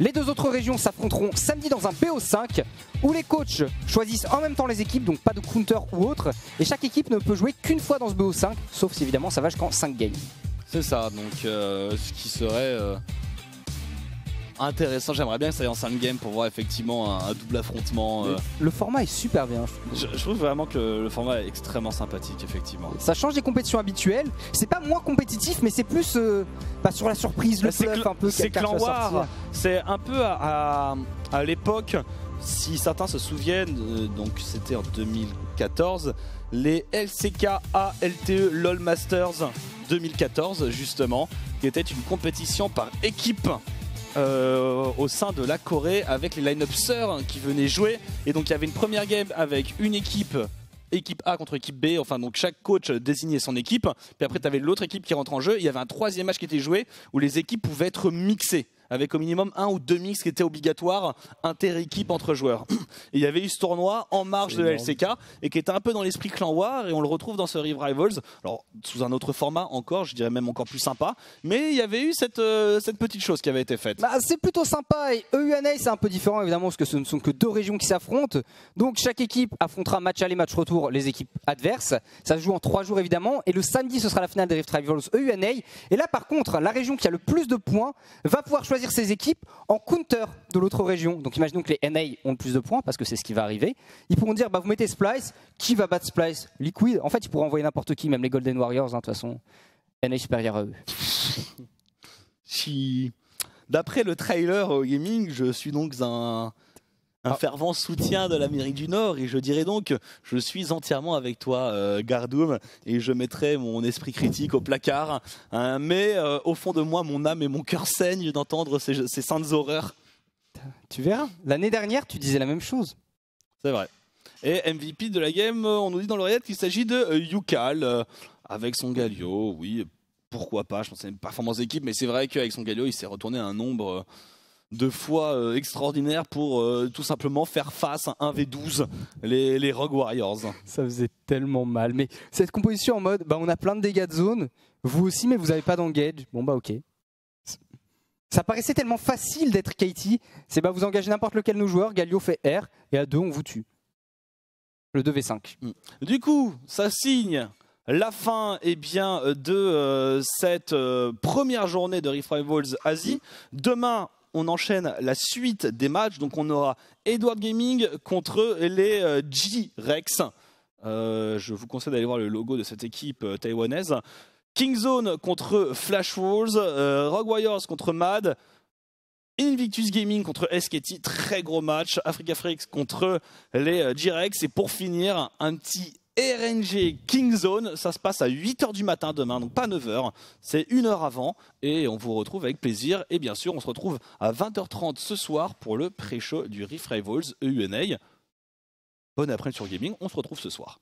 Les deux autres régions s'affronteront samedi dans un B O cinq où les coachs choisissent en même temps les équipes, donc pas de counter ou autre. Et chaque équipe ne peut jouer qu'une fois dans ce B O cinq, sauf si évidemment ça va jusqu'en cinq games. C'est ça, donc euh, ce qui serait euh, intéressant, j'aimerais bien que ça aille en cinq games pour voir effectivement un, un double affrontement. Euh. Le, le format est super bien. Je, je trouve vraiment que le format est extrêmement sympathique, effectivement. Ça change des compétitions habituelles, c'est pas moins compétitif, mais c'est plus... Euh, Pas sur la surprise, le bluff un peu. C'est Clan War, c'est un peu à, à, à l'époque, si certains se souviennent, euh, donc c'était en deux mille quatorze, les L C K A L T E LoL Masters deux mille quatorze justement, qui était une compétition par équipe euh, au sein de la Corée avec les line-up sœurs qui venaient jouer, et donc il y avait une première game avec une équipe. Équipe A contre équipe B, enfin donc chaque coach désignait son équipe, puis après tu avais l'autre équipe qui rentre en jeu, il y avait un troisième match qui était joué où les équipes pouvaient être mixées, avec au minimum un ou deux mix qui étaient obligatoires, inter-équipe entre joueurs. Et il y avait eu ce tournoi en marge de la L C K, et qui était un peu dans l'esprit Clan War, et on le retrouve dans ce Rift Rivals, alors sous un autre format encore, je dirais même encore plus sympa, mais il y avait eu cette, euh, cette petite chose qui avait été faite. Bah, c'est plutôt sympa, et E U N A c'est un peu différent évidemment, parce que ce ne sont que deux régions qui s'affrontent, donc chaque équipe affrontera match aller, match retour les équipes adverses, ça se joue en trois jours évidemment, et le samedi ce sera la finale des Rift Rivals E U N A, et là par contre, la région qui a le plus de points va pouvoir choisir choisir ses équipes en counter de l'autre région. Donc imaginons que les N A ont le plus de points, parce que c'est ce qui va arriver. Ils pourront dire, bah, vous mettez Splice, qui va battre Splice? Liquid. En fait, ils pourront envoyer n'importe qui, même les Golden Warriors, de hein, toute façon. N A supérieur à eux. Si... D'après le trailer au gaming, je suis donc un, un ah. fervent soutien de l'Amérique du Nord, et je dirais donc, je suis entièrement avec toi, euh, Gardoum, et je mettrai mon esprit critique au placard, hein, mais euh, au fond de moi, mon âme et mon cœur saignent d'entendre ces, ces saintes horreurs. Tu verras, l'année dernière, tu disais la même chose. C'est vrai. Et M V P de la game, on nous dit dans l'oreillette qu'il s'agit de Yukal, euh, avec son Galio, oui, pourquoi pas, je pense que c'est une performance d'équipe, mais c'est vrai qu'avec son Galio, il s'est retourné à un nombre... Euh, de fois euh, extraordinaire pour euh, tout simplement faire face à un v douze, les, les Rogue Warriors. Ça faisait tellement mal, mais cette composition en mode, bah, on a plein de dégâts de zone, vous aussi mais vous n'avez pas d'engage, bon bah ok. Ça paraissait tellement facile d'être Katie, c'est bah vous engagez n'importe lequel de nos joueurs, Galio fait R, et à deux on vous tue. Le deux v cinq. Mmh. Du coup, ça signe la fin eh bien, de euh, cette euh, première journée de Rift Rivals Asie. Demain, on enchaîne la suite des matchs, donc on aura Edward Gaming contre les euh, G-Rex. Euh, je vous conseille d'aller voir le logo de cette équipe euh, taïwanaise. Kingzone contre Flash Wolves, euh, Rogue Warriors contre M A D, Invictus Gaming contre S K T, très gros match. Africa Freaks contre les euh, G-Rex. Et pour finir, un petit R N G Kingzone, ça se passe à huit heures du matin demain, donc pas neuf heures, c'est une heure avant, et on vous retrouve avec plaisir, et bien sûr on se retrouve à vingt heures trente ce soir pour le pré-show du Rift Rivals E U N A. Bon après-midi sur Gaming, on se retrouve ce soir.